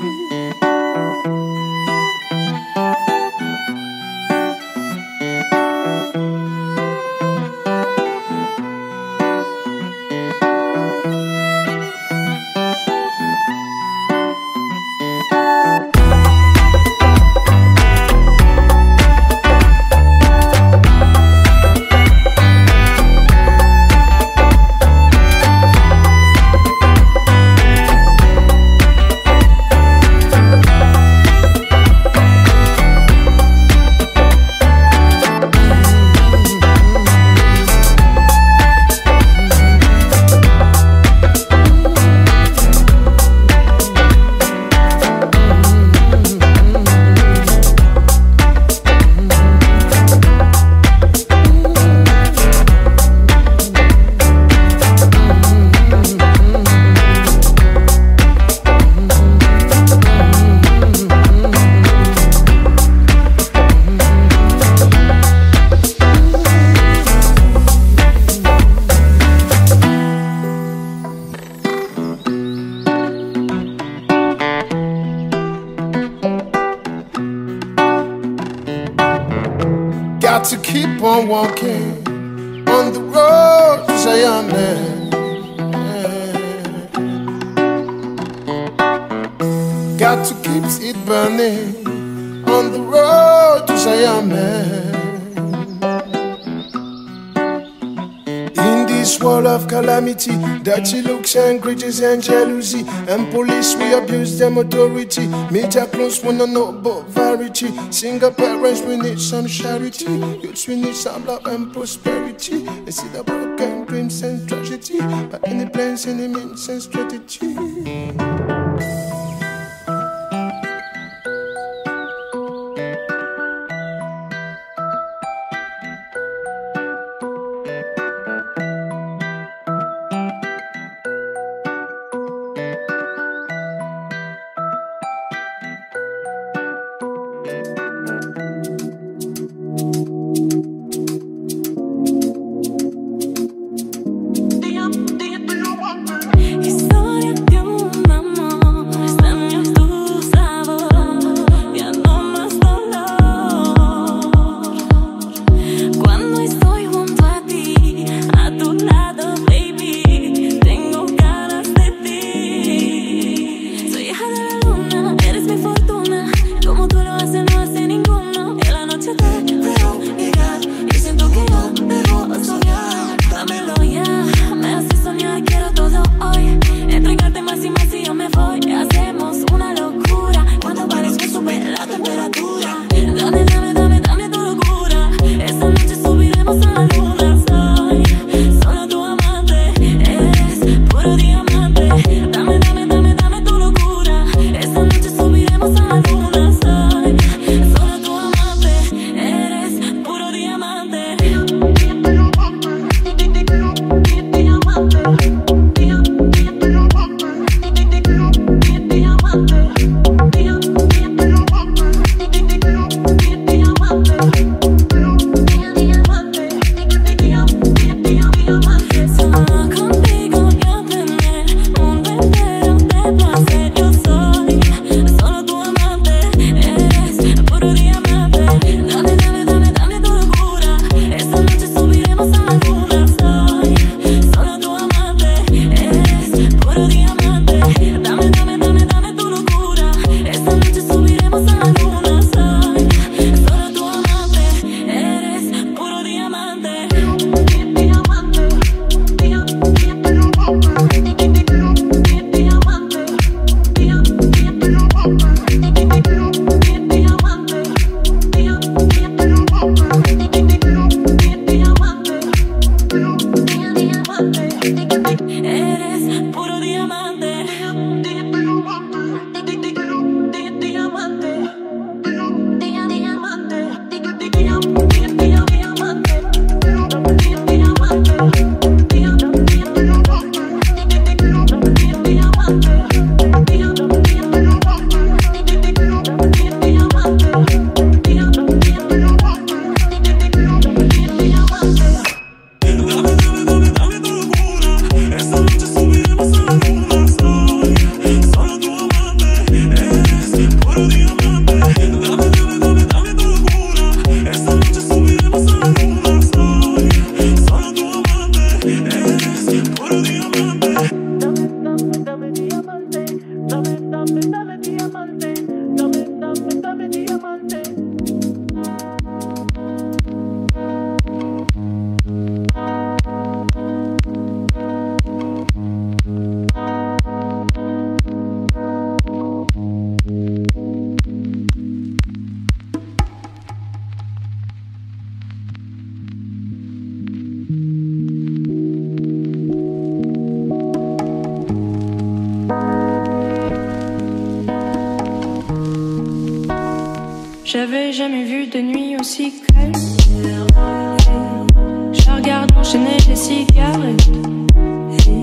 Got to keep on walking on the road to Zion, yeah. Got to keep it burning on the road to Zion, yeah. In this world of calamity, dirty looks and grudges and jealousy, and police we abuse them authority. Media close wanna know about variety. Single parents we need some charity, youths we need some love and prosperity. Instead of broken dreams and tragedy, but any plans, any means and strategy. Historia de un amor. nuit aussi crème. Je la regarde enchaîner les cigarettes.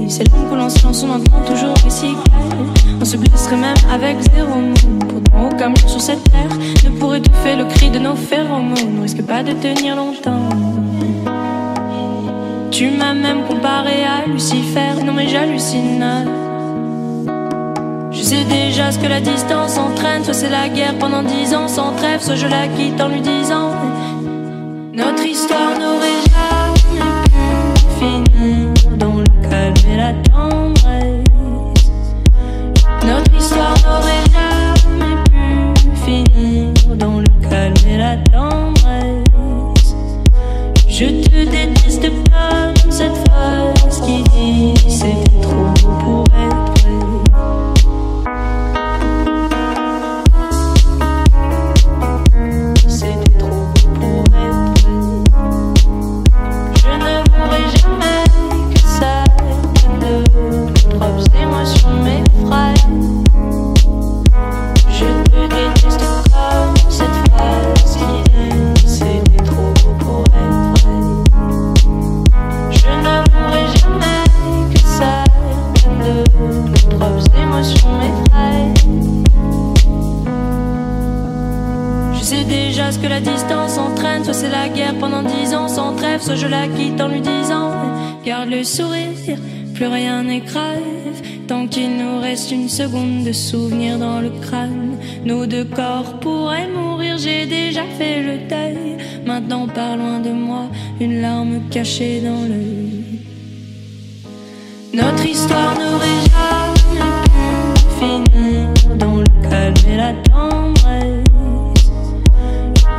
C'est long que l'on se lance, on entend toujours les cigarettes. On se blesserait même avec zéro mot. Pourtant aucun mot sur cette terre ne pourrait étouffer le cri de nos phéromones. On risque pas de tenir longtemps. Tu m'as même comparé à Lucifer. Non mais j'hallucine. Je sais déjà ce que la distance entraîne. Soit c'est la guerre pendant 10 ans sans trêve, soit je la quitte en lui disant notre histoire n'aurait jamais pu finir dans le calme et la tendresse. Notre histoire n'aurait jamais pu finir dans le calme et la tendresse. Je te déteste pas comme cette phrase qui dit c'était trop beau pour être vrai. Que la distance entraîne, soit c'est la guerre pendant 10 ans sans trêve, soit je la quitte en lui disant garde le sourire, plus rien n'est grave, tant qu'il nous reste une seconde de souvenir dans le crâne. Nos deux corps pourraient mourir, j'ai déjà fait le deuil. Maintenant par loin de moi, une larme cachée dans l'œil. Notre histoire n'aurait jamais pu finir dans le calme et la tendresse.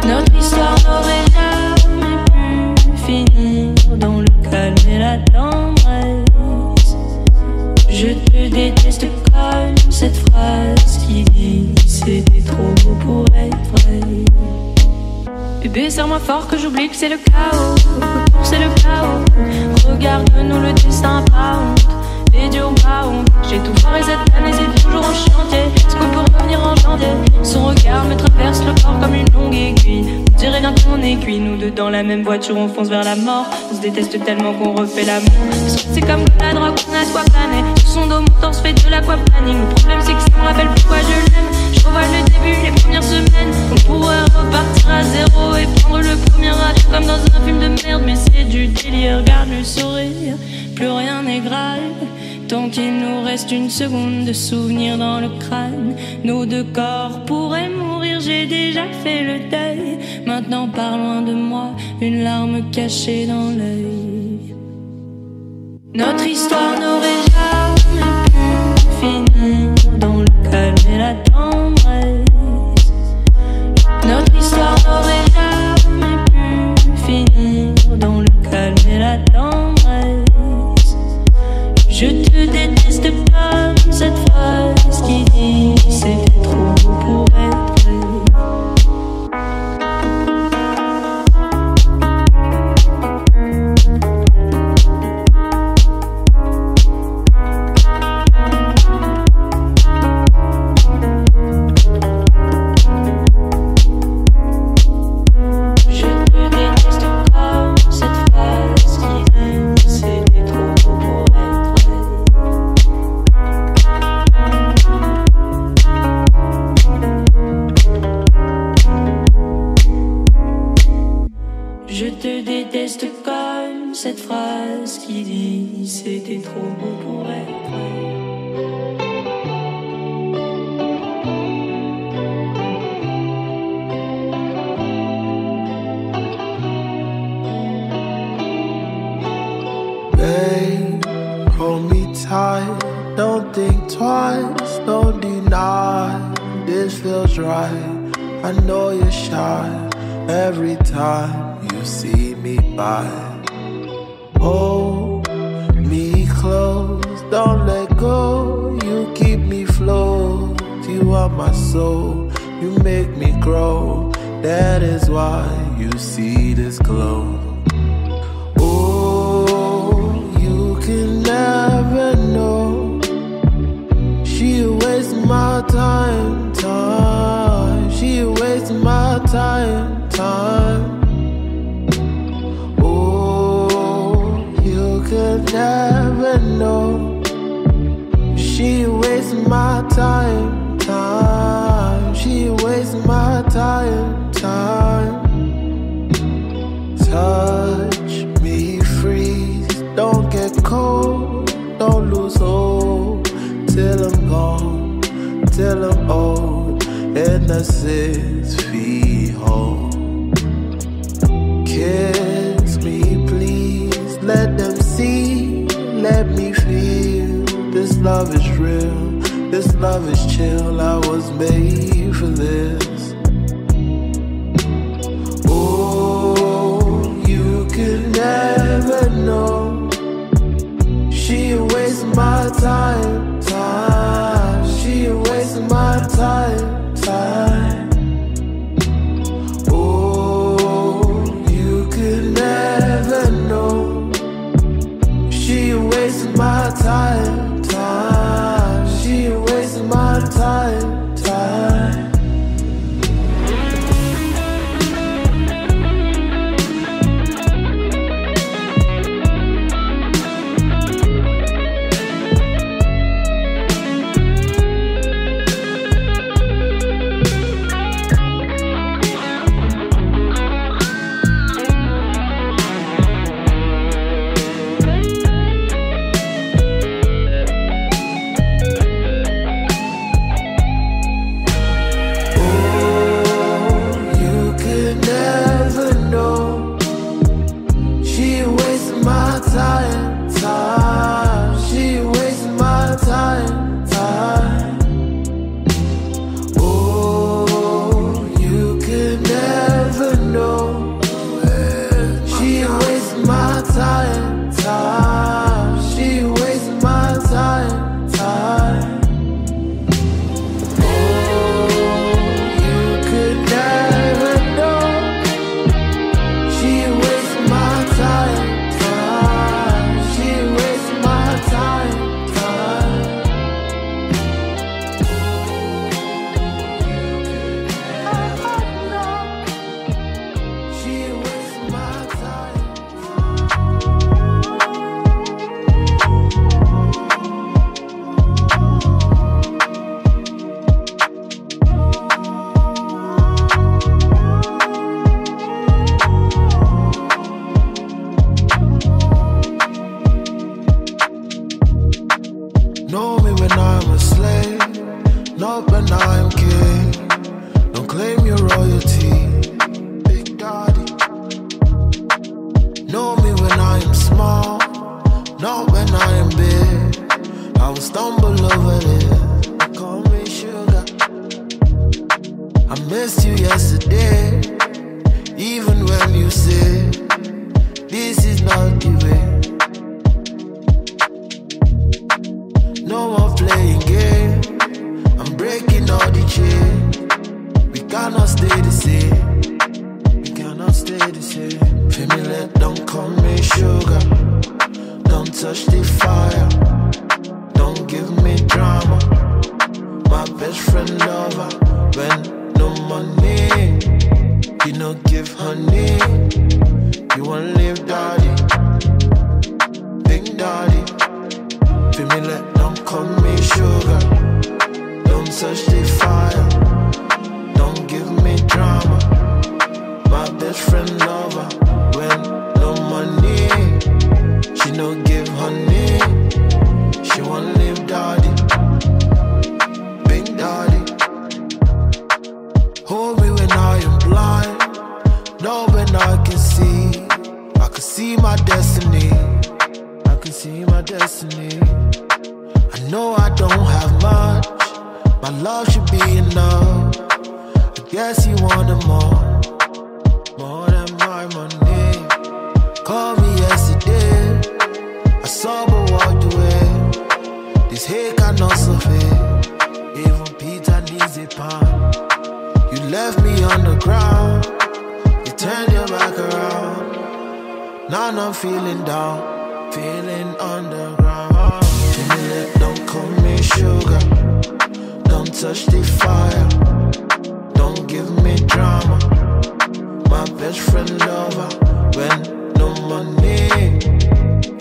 Notre histoire n'aurait jamais pu finir dans le calme et la tendresse. Je te déteste comme cette phrase qui dit c'était trop beau pour être vrai. Bébé, serre-moi fort que j'oublie que c'est le chaos. C'est le chaos. Regarde-nous le destin par honte. Les dieux par honte. J'ai tout paré cette année, c'est toujours en chantier. Est-ce qu'on peut revenir en janvier? Son regard me traverse le corps comme une longue aiguille. On dirait bien qu'on est cuit, nous deux dans la même voiture, on fonce vers la mort. On se déteste tellement qu'on refait l'amour. C'est comme de la drogue qu'on a soit plané. Sur son dos, mon torse fait de l'aquaplaning. Le problème c'est que ça me rappelle pourquoi je l'aime. Je revois le début, les premières semaines. On pourrait repartir à zéro et prendre le premier avion comme dans un film de merde. Mais c'est du délire, garde le sourire, plus rien n'est grave. Tant qu'il nous reste une seconde de souvenir dans le crâne, nos deux corps pourraient mourir, j'ai déjà fait le deuil. Maintenant par loin de moi, une larme cachée dans l'œil. Notre histoire n'aurait jamais pu finir dans le calme et la tendresse. Notre histoire n'aurait jamais pu finir dans le calme et la tendresse. Je te déteste pas comme cette phrase qui dit c'était trop beau pour être vrai. She wastes my time. never know. She wastes my time. She wastes my time. Touch me, freeze. Don't get cold. Don't lose hope. Till I'm gone. Till I'm old. In the 6 feet hole. Kiss me, please. Let them see. Let me feel. This love is real. This love is chill. I was made for this. Oh, you could never know. She wastes my time. She wastes my time. Oh, you could never know. She wastes my time. She wastes my time.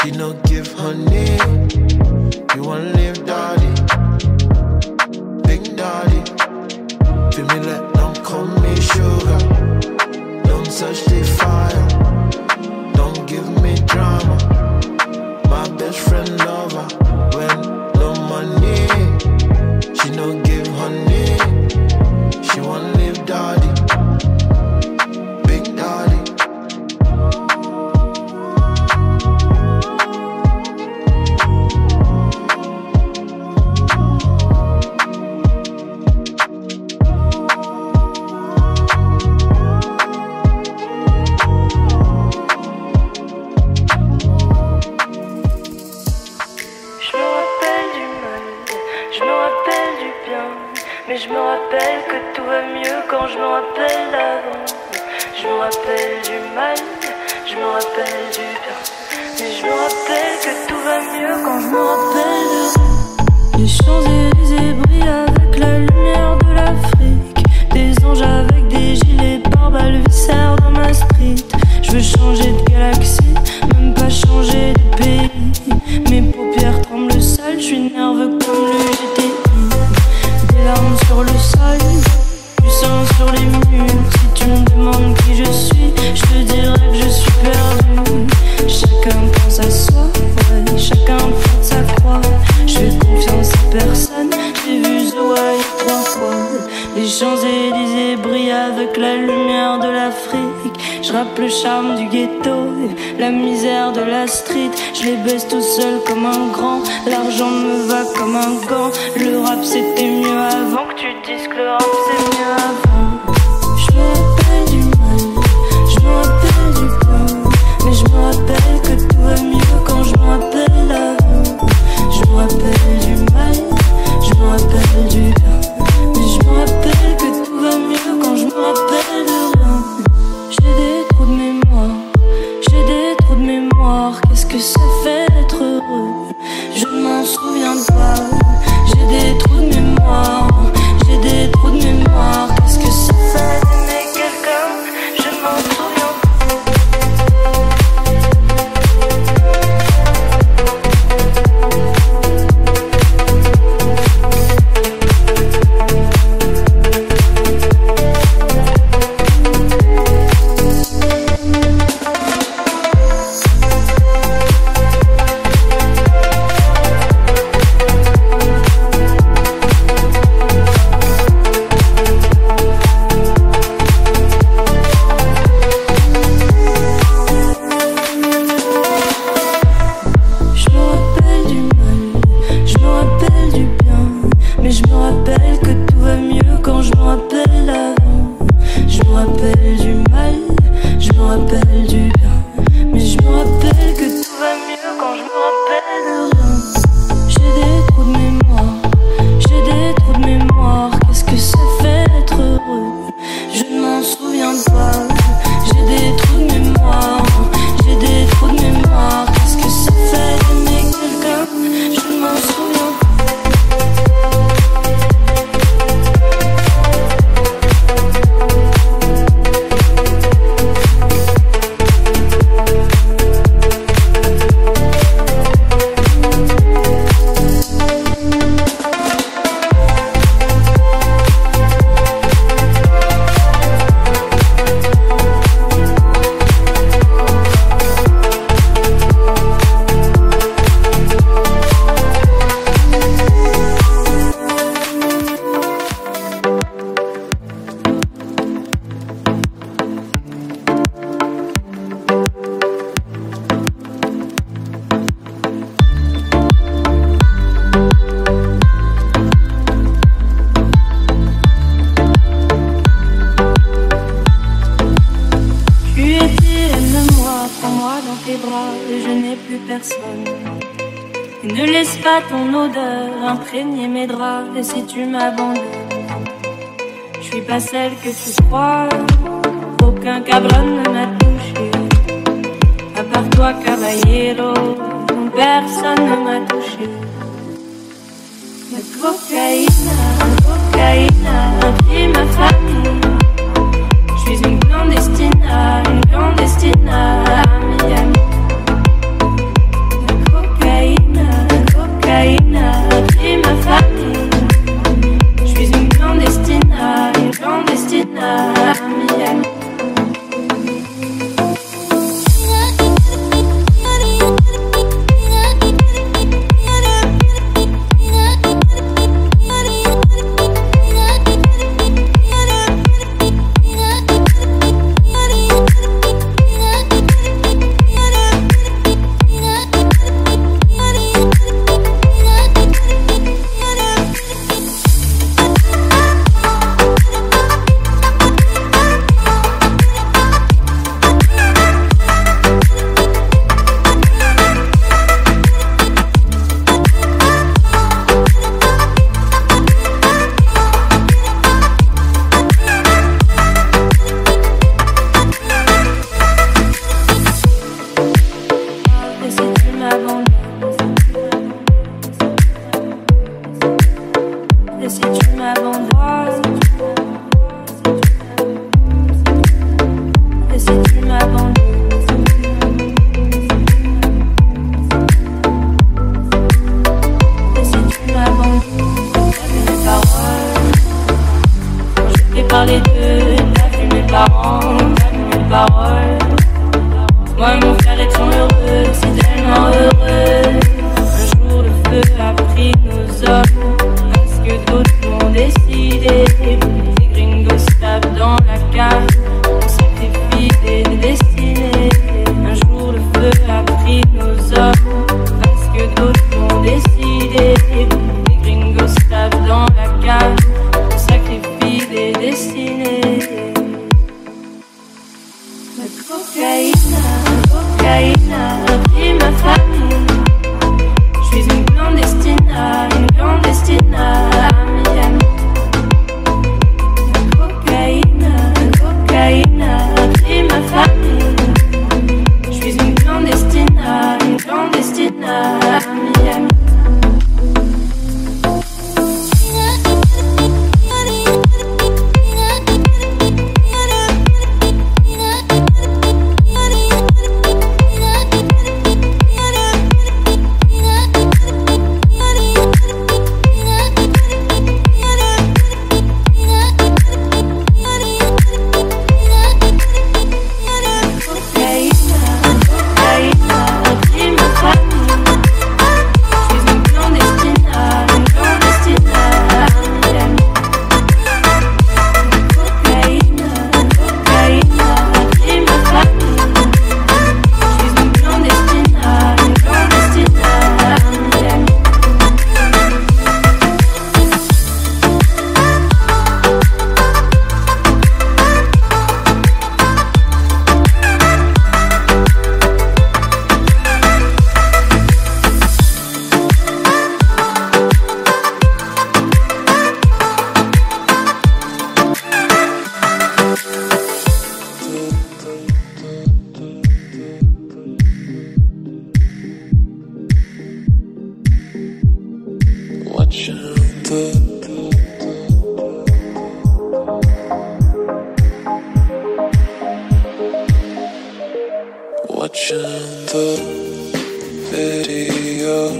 He no give her name. You wanna live, daddy, big daddy. Feel me like, don't call me sugar. Don't touch the fire. Don't give me drama. My best friend love her when no money. She no give her name. She wanna live, daddy. Et si tu m'abandonnes, je suis pas celle que tu crois. Aucun cabron ne m'a touché, à part toi, caballero. Personne ne m'a touché. Ma cocaïna, et ma famille. Je suis une clandestina, à Miami. Moi et mon frère étions heureux, décidément heureux. Un jour le feu a pris nos hommes, parce que d'autres l'ont décidé. Des gringos tapent dans la cave, on s'était vidé des destinées. Un jour le feu a pris nos hommes, parce que d'autres l'ont décidé. Des gringos tapent dans la cave, on sacrifie des destinées. La cocaïne, a pris ma famille. Je suis une clandestina, à Miami. La cocaïne, a pris ma famille. Je suis une clandestina, à Miami. Watching the video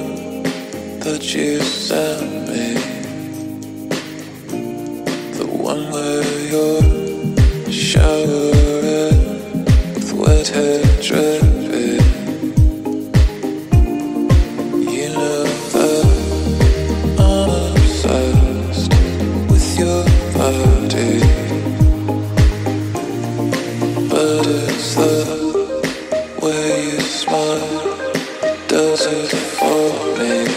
that you sent me, the one where you're showering with wet hair dripping. You know that I'm obsessed with your body, but it's the way you smile, does it for me?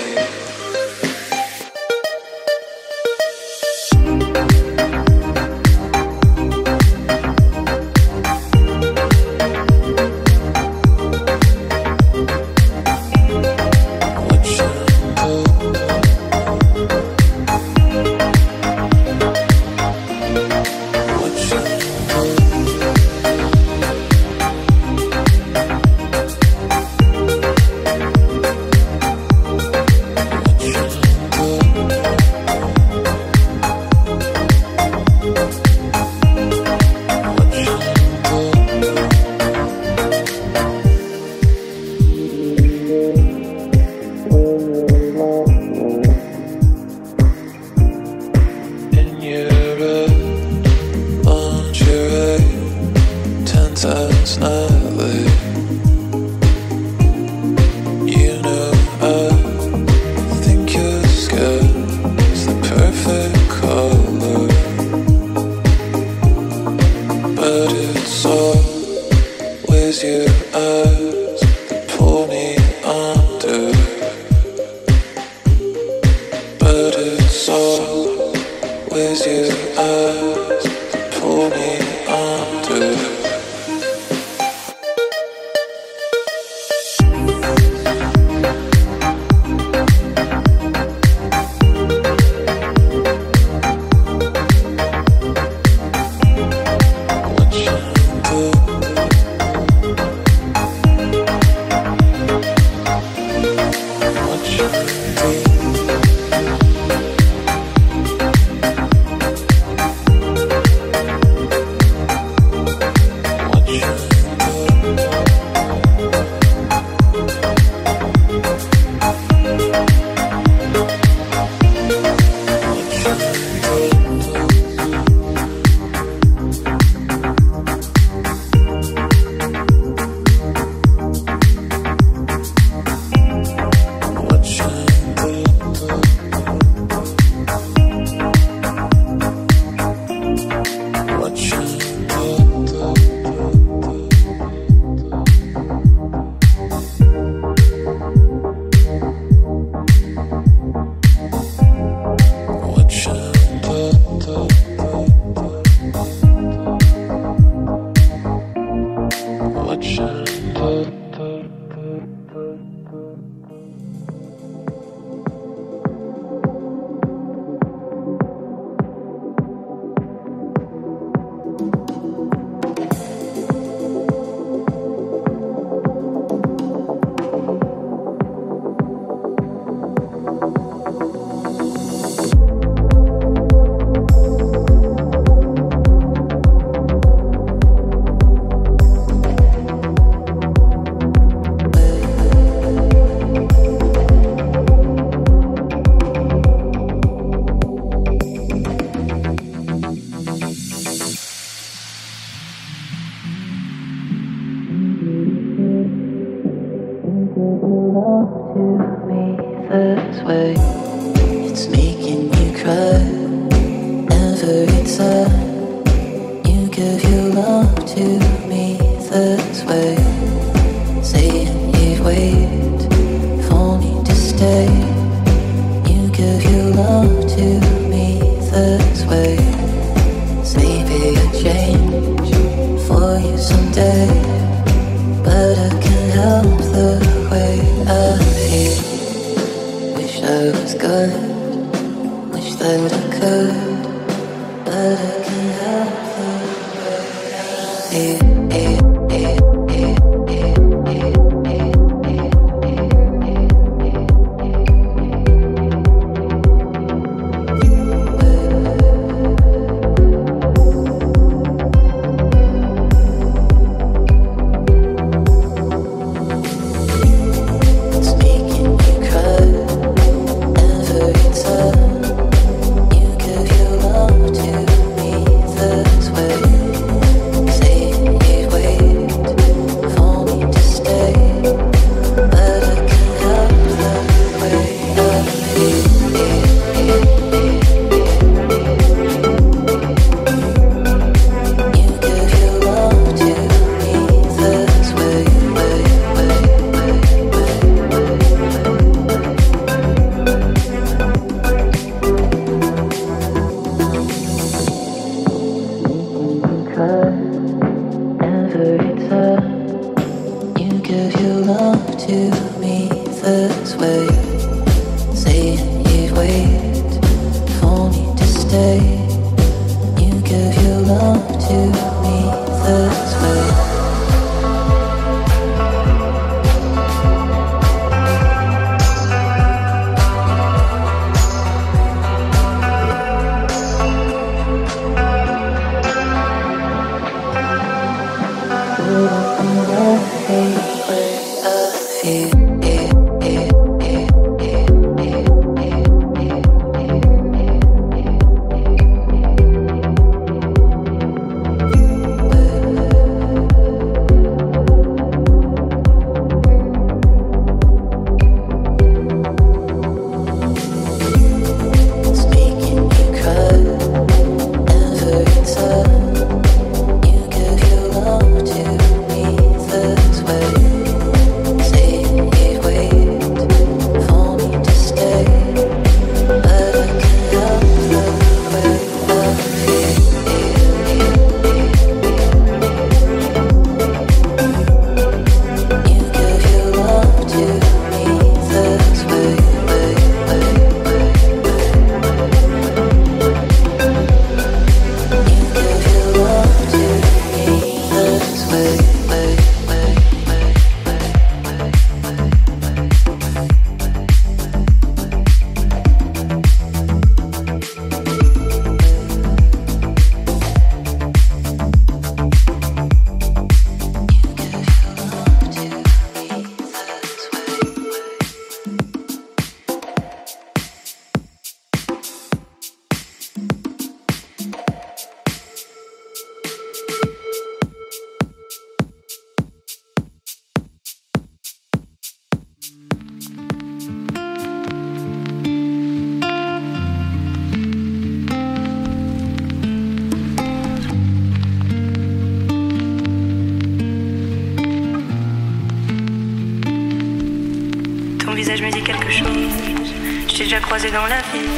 Dans la vie,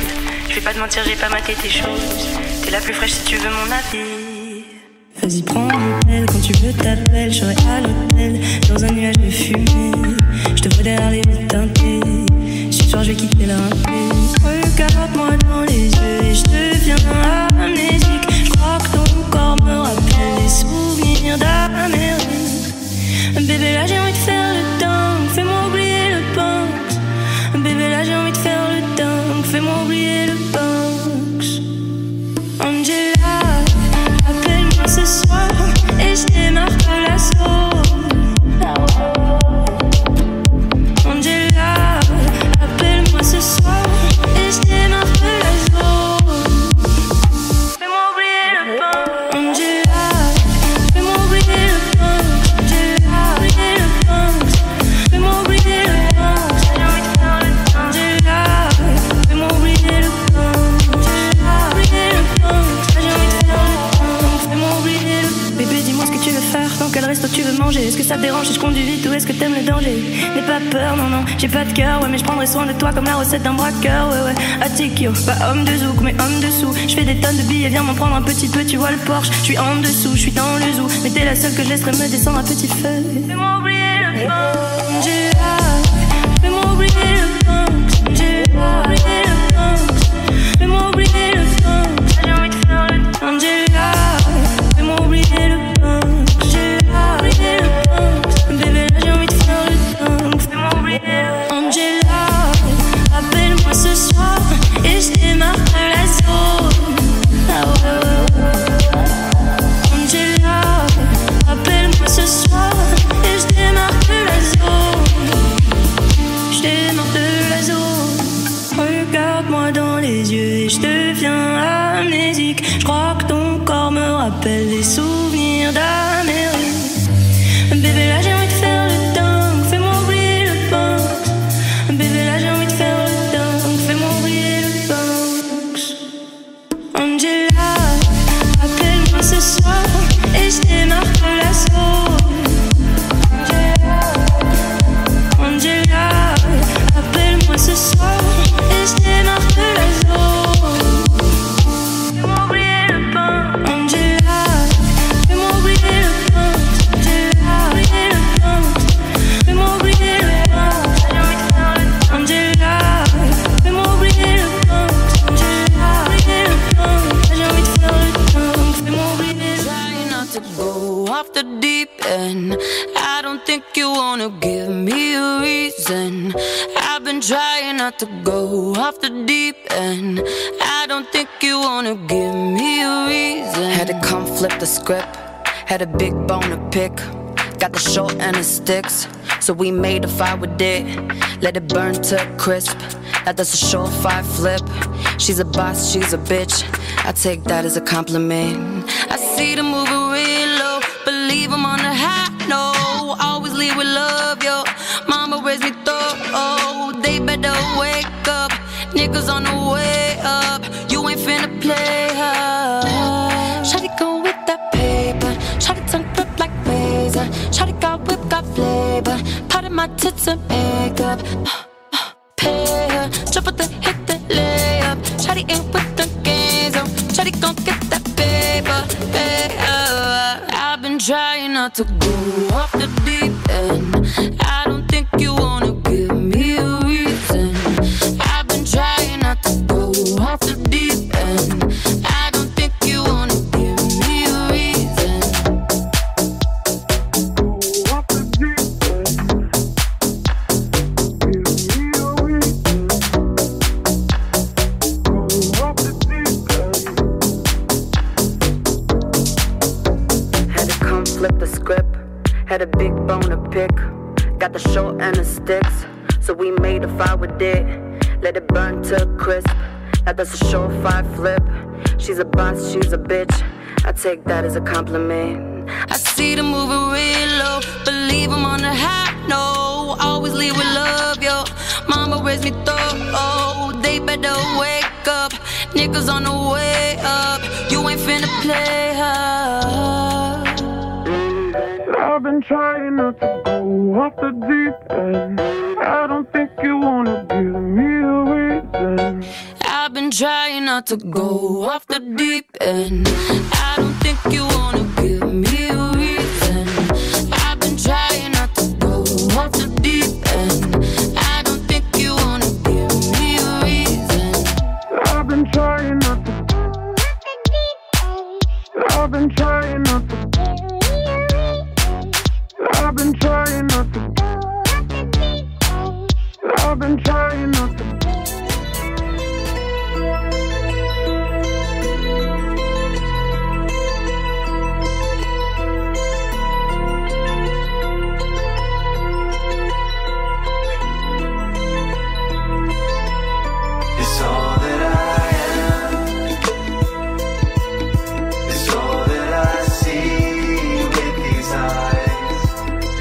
je vais pas te mentir, j'ai pas maté tes choses. T'es la plus fraîche si tu veux mon avis. Vas-y, prends l'appel quand tu veux, t'appelles, j'aurai à l'hôtel. ciel, dans un nuage de fumée. Je te vois derrière les vitres teintées. Je suis sûr, je vais quitter la paix. Regarde-moi dans les yeux et je deviens amnésique. Je crois que ton corps me rappelle les souvenirs d'Amérique. Bébé, là j'ai envie de faire le dingue, fais-moi oublier le punk. Bébé, là j'ai envie de faire le dingue, fais-moi oublier le punk. Angela, appelle-moi ce soir et je démarre par la sauce. Tu veux manger, est-ce que ça te dérange si je conduis vite ou est-ce que t'aimes le danger? N'aie pas peur, non, non, j'ai pas de cœur, ouais, mais je prendrai soin de toi comme la recette d'un braqueur, ouais, ouais. Atikyo, pas homme de zouk, mais homme dessous. Je fais des tonnes de billets, viens m'en prendre un petit peu, tu vois le Porsche. Je suis en dessous, je suis dans le zoo, mais t'es la seule que je laisserai me descendre à petit feu. Fais-moi oublier le punk, Angela. Fais-moi oublier le punk, Angela. Fais-moi oublier le punk, j'ai envie de faire le punk, Angela. Fais-moi oublier le punk. Angela, appelle-moi ce soir et je démarre par la zone. Ah ouais. Angela, appelle-moi ce soir et je démarre de la zone. Je démarre de la zone. Regarde-moi dans les yeux et je deviens amnésique. Je crois que ton corps me rappelle les souvenirs d'Amérique. Bébé, là j'ai envie de faire le to go off the deep end. I don't think you wanna give me a reason. Had to come flip the script, had a big bone to pick. Got the short and it sticks, so we made a fire with it. Let it burn to a crisp, like that's a surefire flip. She's a boss, she's a bitch, I take that as a compliment. I see the movie real low, believe I'm on the high, no. Always leave with love, yo, mama raised me thorough. They better wake up, niggas on the way up. You ain't finna play her. Shawty gon' whip that paper, shawty tongue flip like razor. Shawty got whip, got flavor, part of my tits and makeup. Pay her, jump with the hit, the layup. Shawty ain't with the games, oh. Shawty gon' get that paper, paper. I've been trying not to go off the deep end. I don't think you wanna give me a reason. I've been trying not to go off the deep end. I don't think you wanna give me a reason. Go off the deep end. Give me a reason. Go off the deep end. Had to come flip the script, had a big bone to pick. Got the short and the sticks, so we made a fire with it. Let it burn to a crisp, now that's a surefire flip. She's a boss, she's a bitch, I take that as a compliment. I see the movie real low, believe I'm on the high, no. Always leave with love, yo, mama raised me thorough. They better wake up, niggas on the way up. You ain't finna play her. I've been trying not to go off the deep end. I don't think you wanna give me a reason. I've been trying not to go off the deep end. I don't think you wanna give me a reason. I've been trying. been trying not to. I've been trying not to. It's all that I am. It's all that I see with these eyes.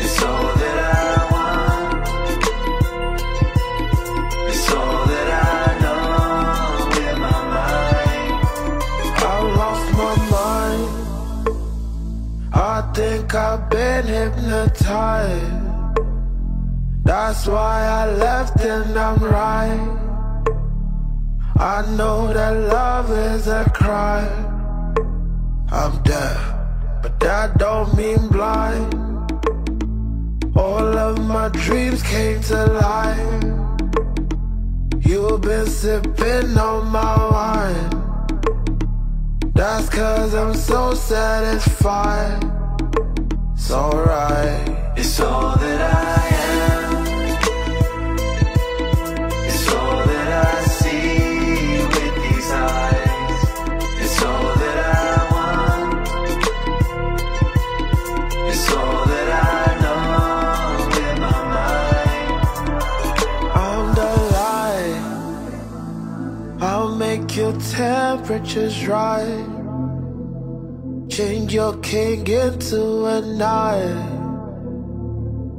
It's all that I want. It's all that I know in my mind. I lost my mind. I think I've been hypnotized. That's why I left and I'm right. I know that love is a crime. I'm deaf, but that don't mean blind. All of my dreams came to life. You've been sipping on my wine. That's 'cause I'm so satisfied. It's alright. It's all that I am. It's all that I see. It's all that I want. It's all that I know in my mind. I'm the light. I'll make your temperatures right. Change your king into a knight.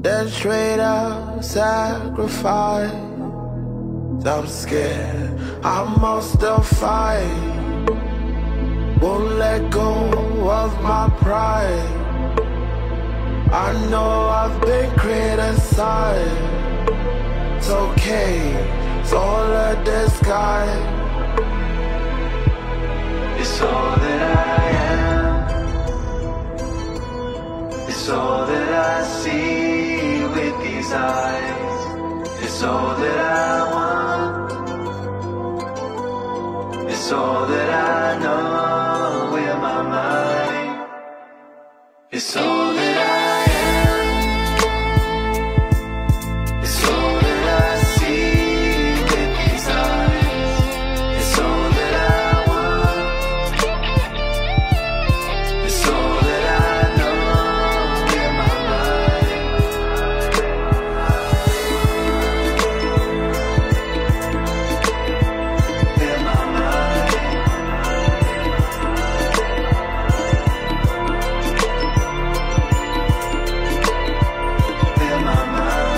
Then straight up sacrifice. I'm scared, I must still fight. Won't let go of my pride. I know I've been criticized. It's okay, it's all a disguise. It's all that I am. It's all that I see with these eyes. It's all that I want. It's all that I know in my mind. It's all that I am. It's all that I see with these eyes. It's all that I want. It's all that I know in my mind. In my mind.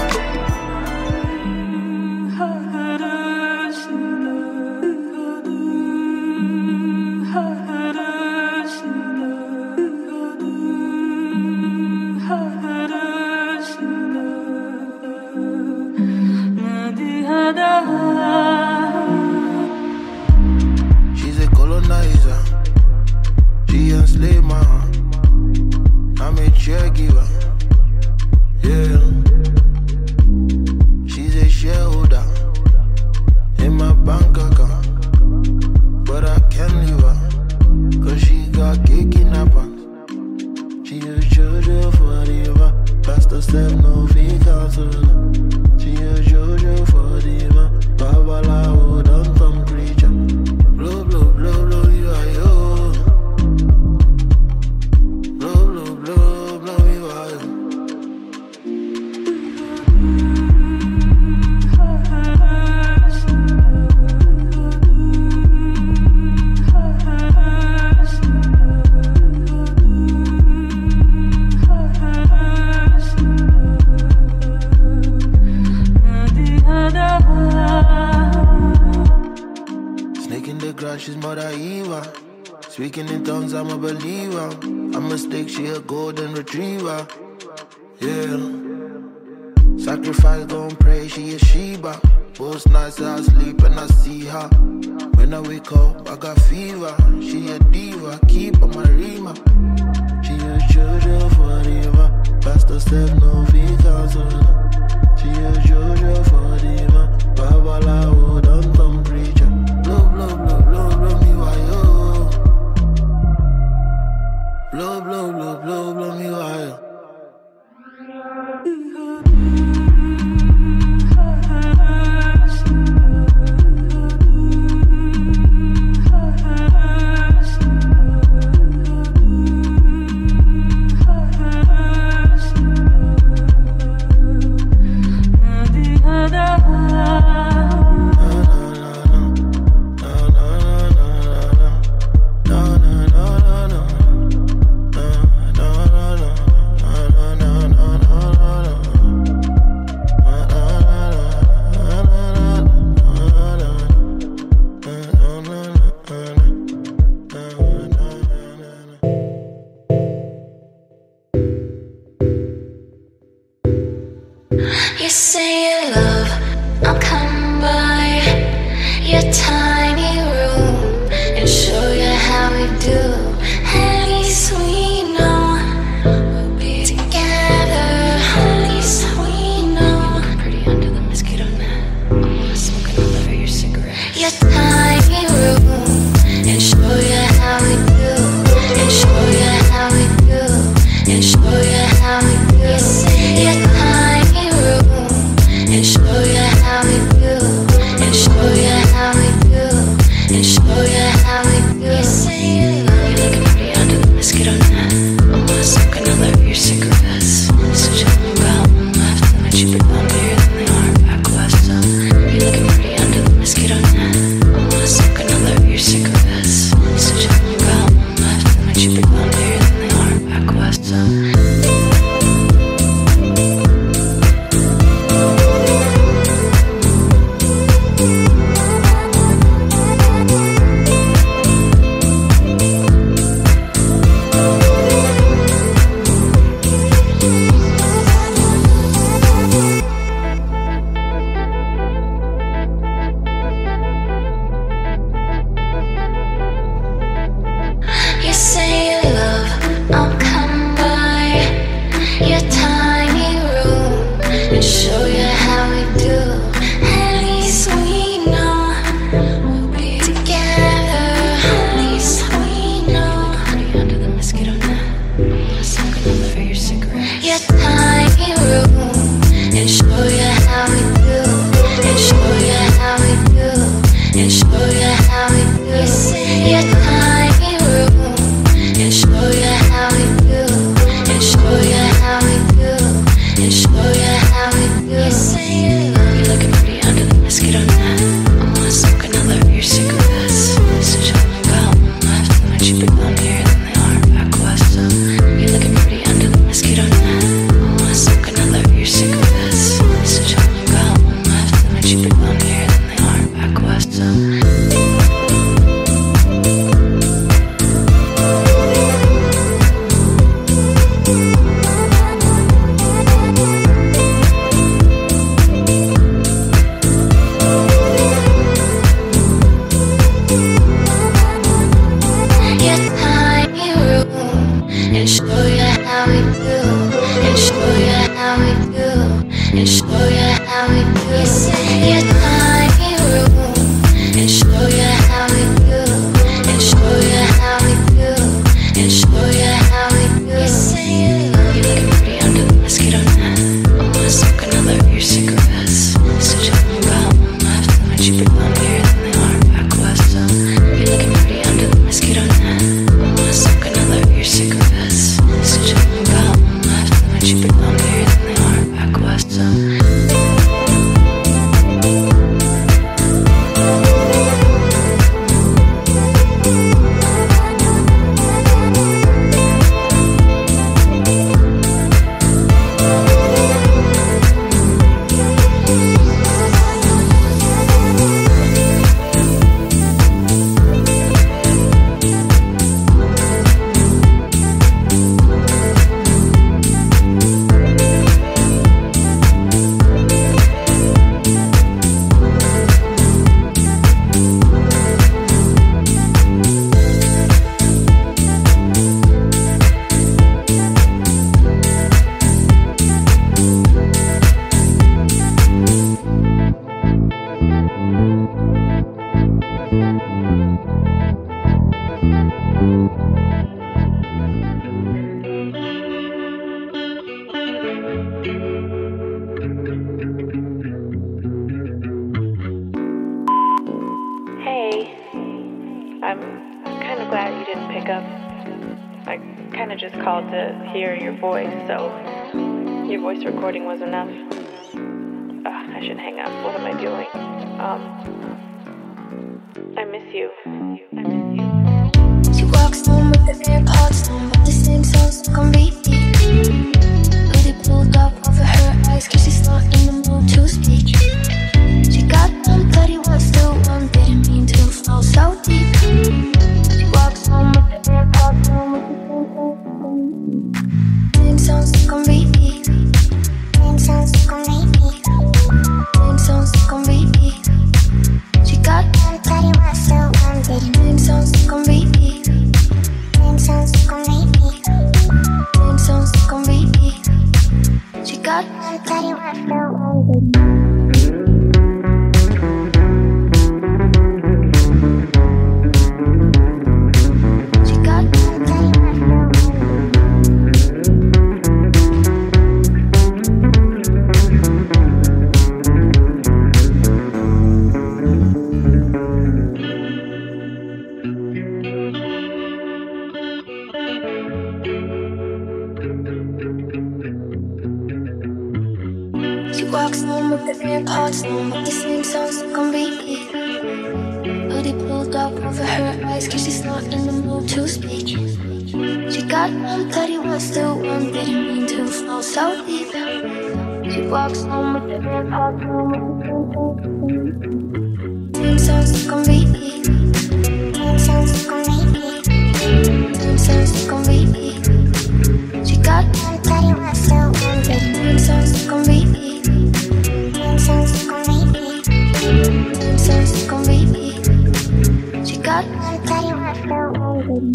Blow, blow, blow, blow, blow me wild. You say you love, I'll come by your tiny room and show you how we do. At least we know we'll be together. At least we know. You look pretty under the mosquito net. I wanna smoke another of your cigarettes. Your tiny room and show you how we do. And show you how we do. And show you how we do. Your tiny room and show you how we do. And show you how we do. And show you how we do. You look pretty under the mosquito net. I wanna smoke another of your cigarettes. So just about one left and I chew it down bigger than they are back west. You look pretty under the mosquito net. I wanna smoke another of your cigarettes. So just about one left and I chew it down bigger than they are back west. Same songs, come repeat. Walks home with the rear parts home with the same songs that gon' repeat. Hoodie pulled up over her eyes, cause she's not in the mood to speak. She got one bloody one, still one, didn't mean to fall so deep. She walks home with the rear parts home with the same songs that gon' repeat. Same songs that gon' repeat. Same songs that gon' repeat. She got one bloody one, still one, didn't. Same songs that gon' repeat. She got one bloody one, still one, didn't.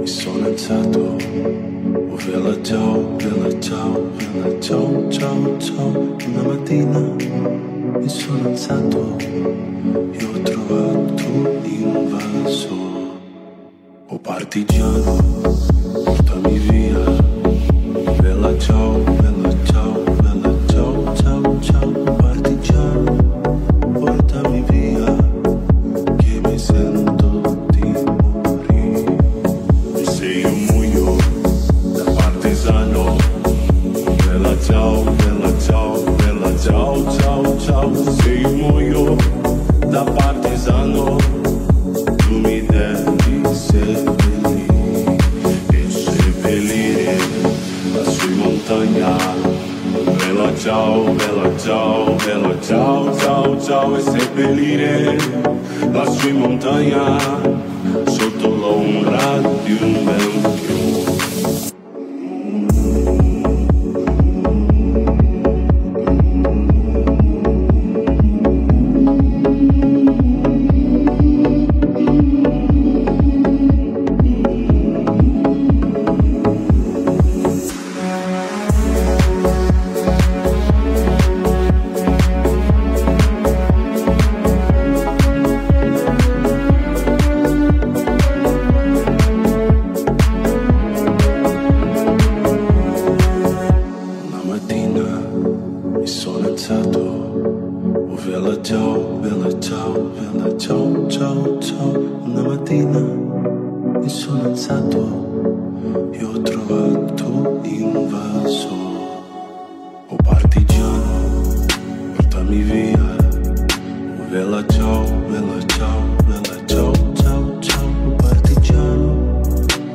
mi sono alzato, ho velato, velato, velato, ciao, ciao. Una mattina mi sono alzato e ho trovato un invaso. Oh partigiano, portami via, bella ciao, bella ciao, bella ciao, ciao, ciao. Partigiano, portami via, che mi sento ciao, bella ciao, bella ciao, ciao, ciao. Se io muoio da partigiano, tu mi devi seppellire, e seppellire la sua montagna. Bella ciao, bella ciao, bella ciao, ciao, ciao. E seppellire la sua montagna sotto l'ombra di un vecchio.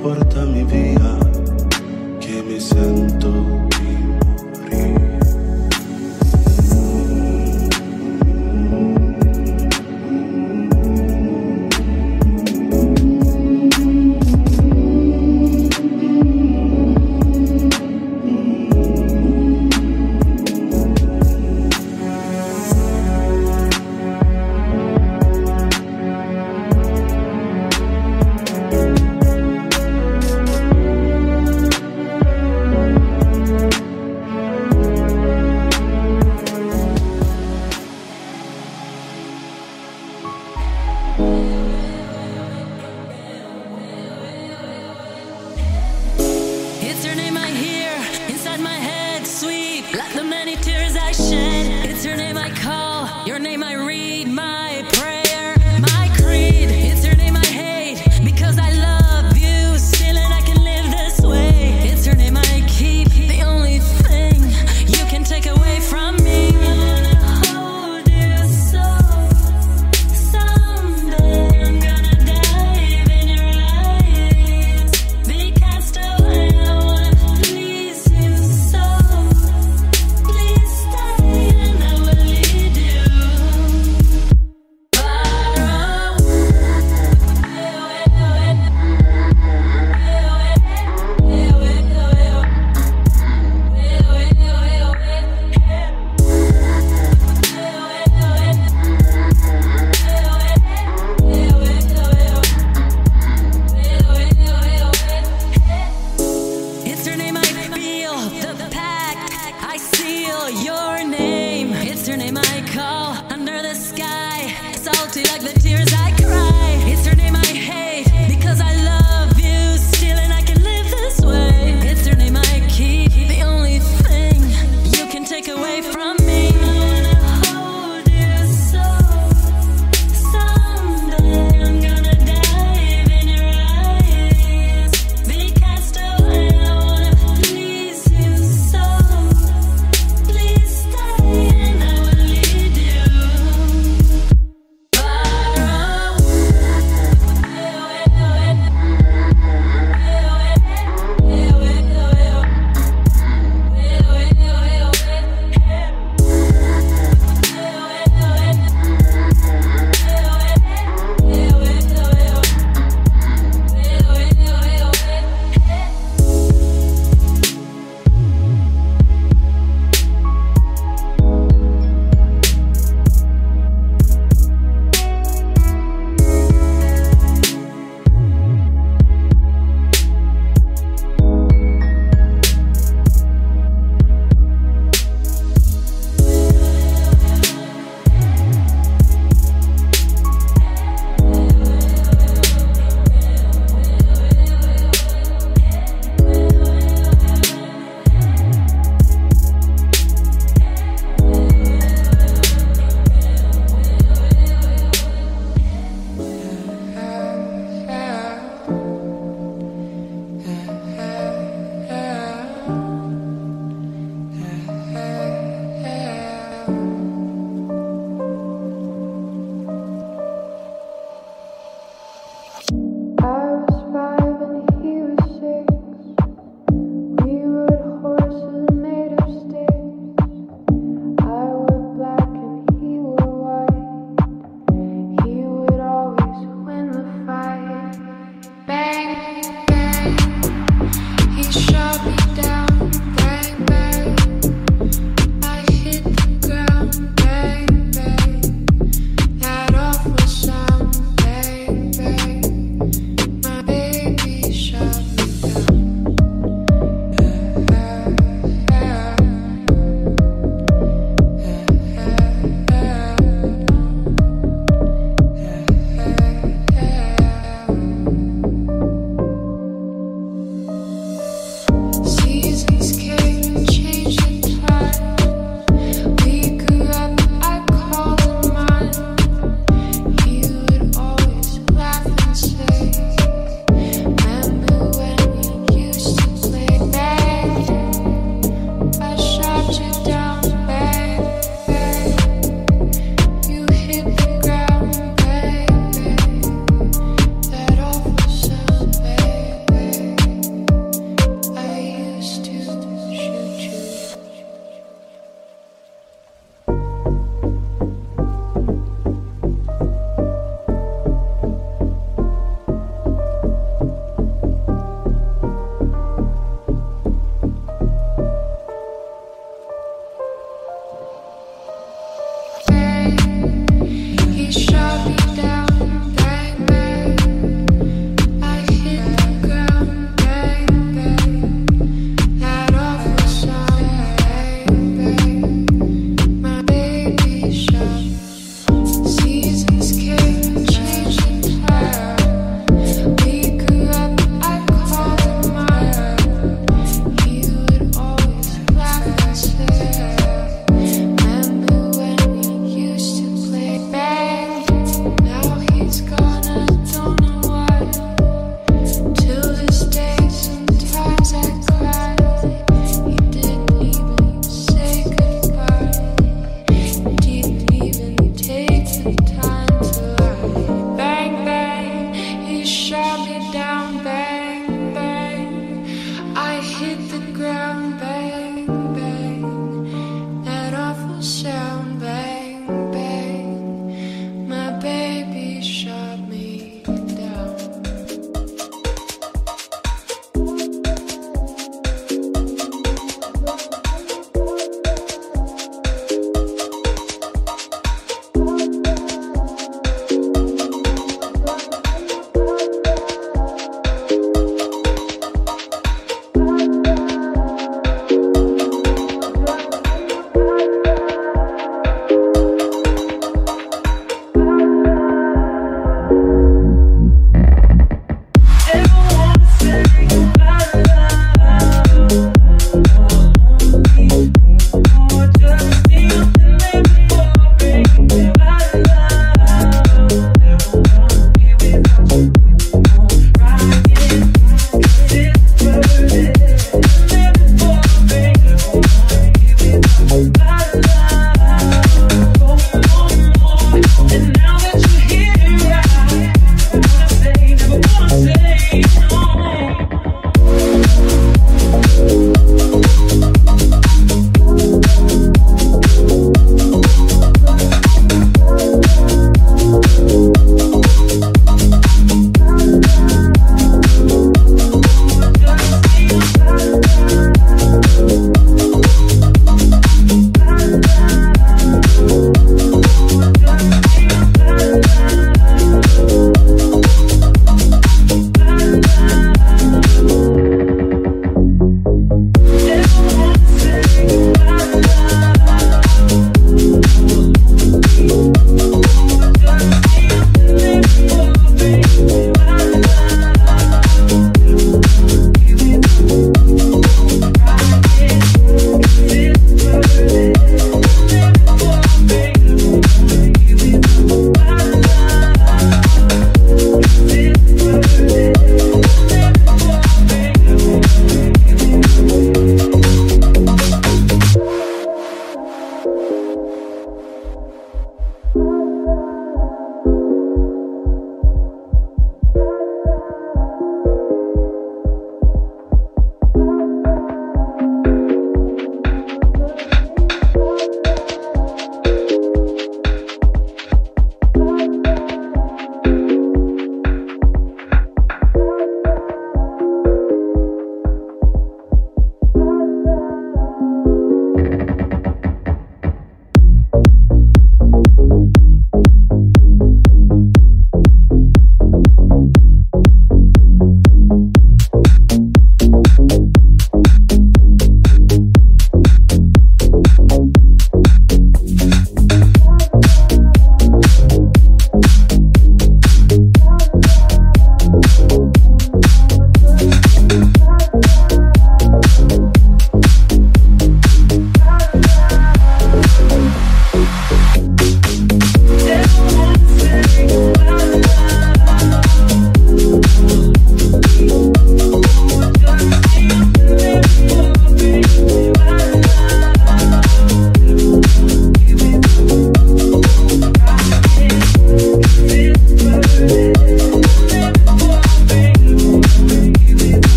Portami via, che mi sento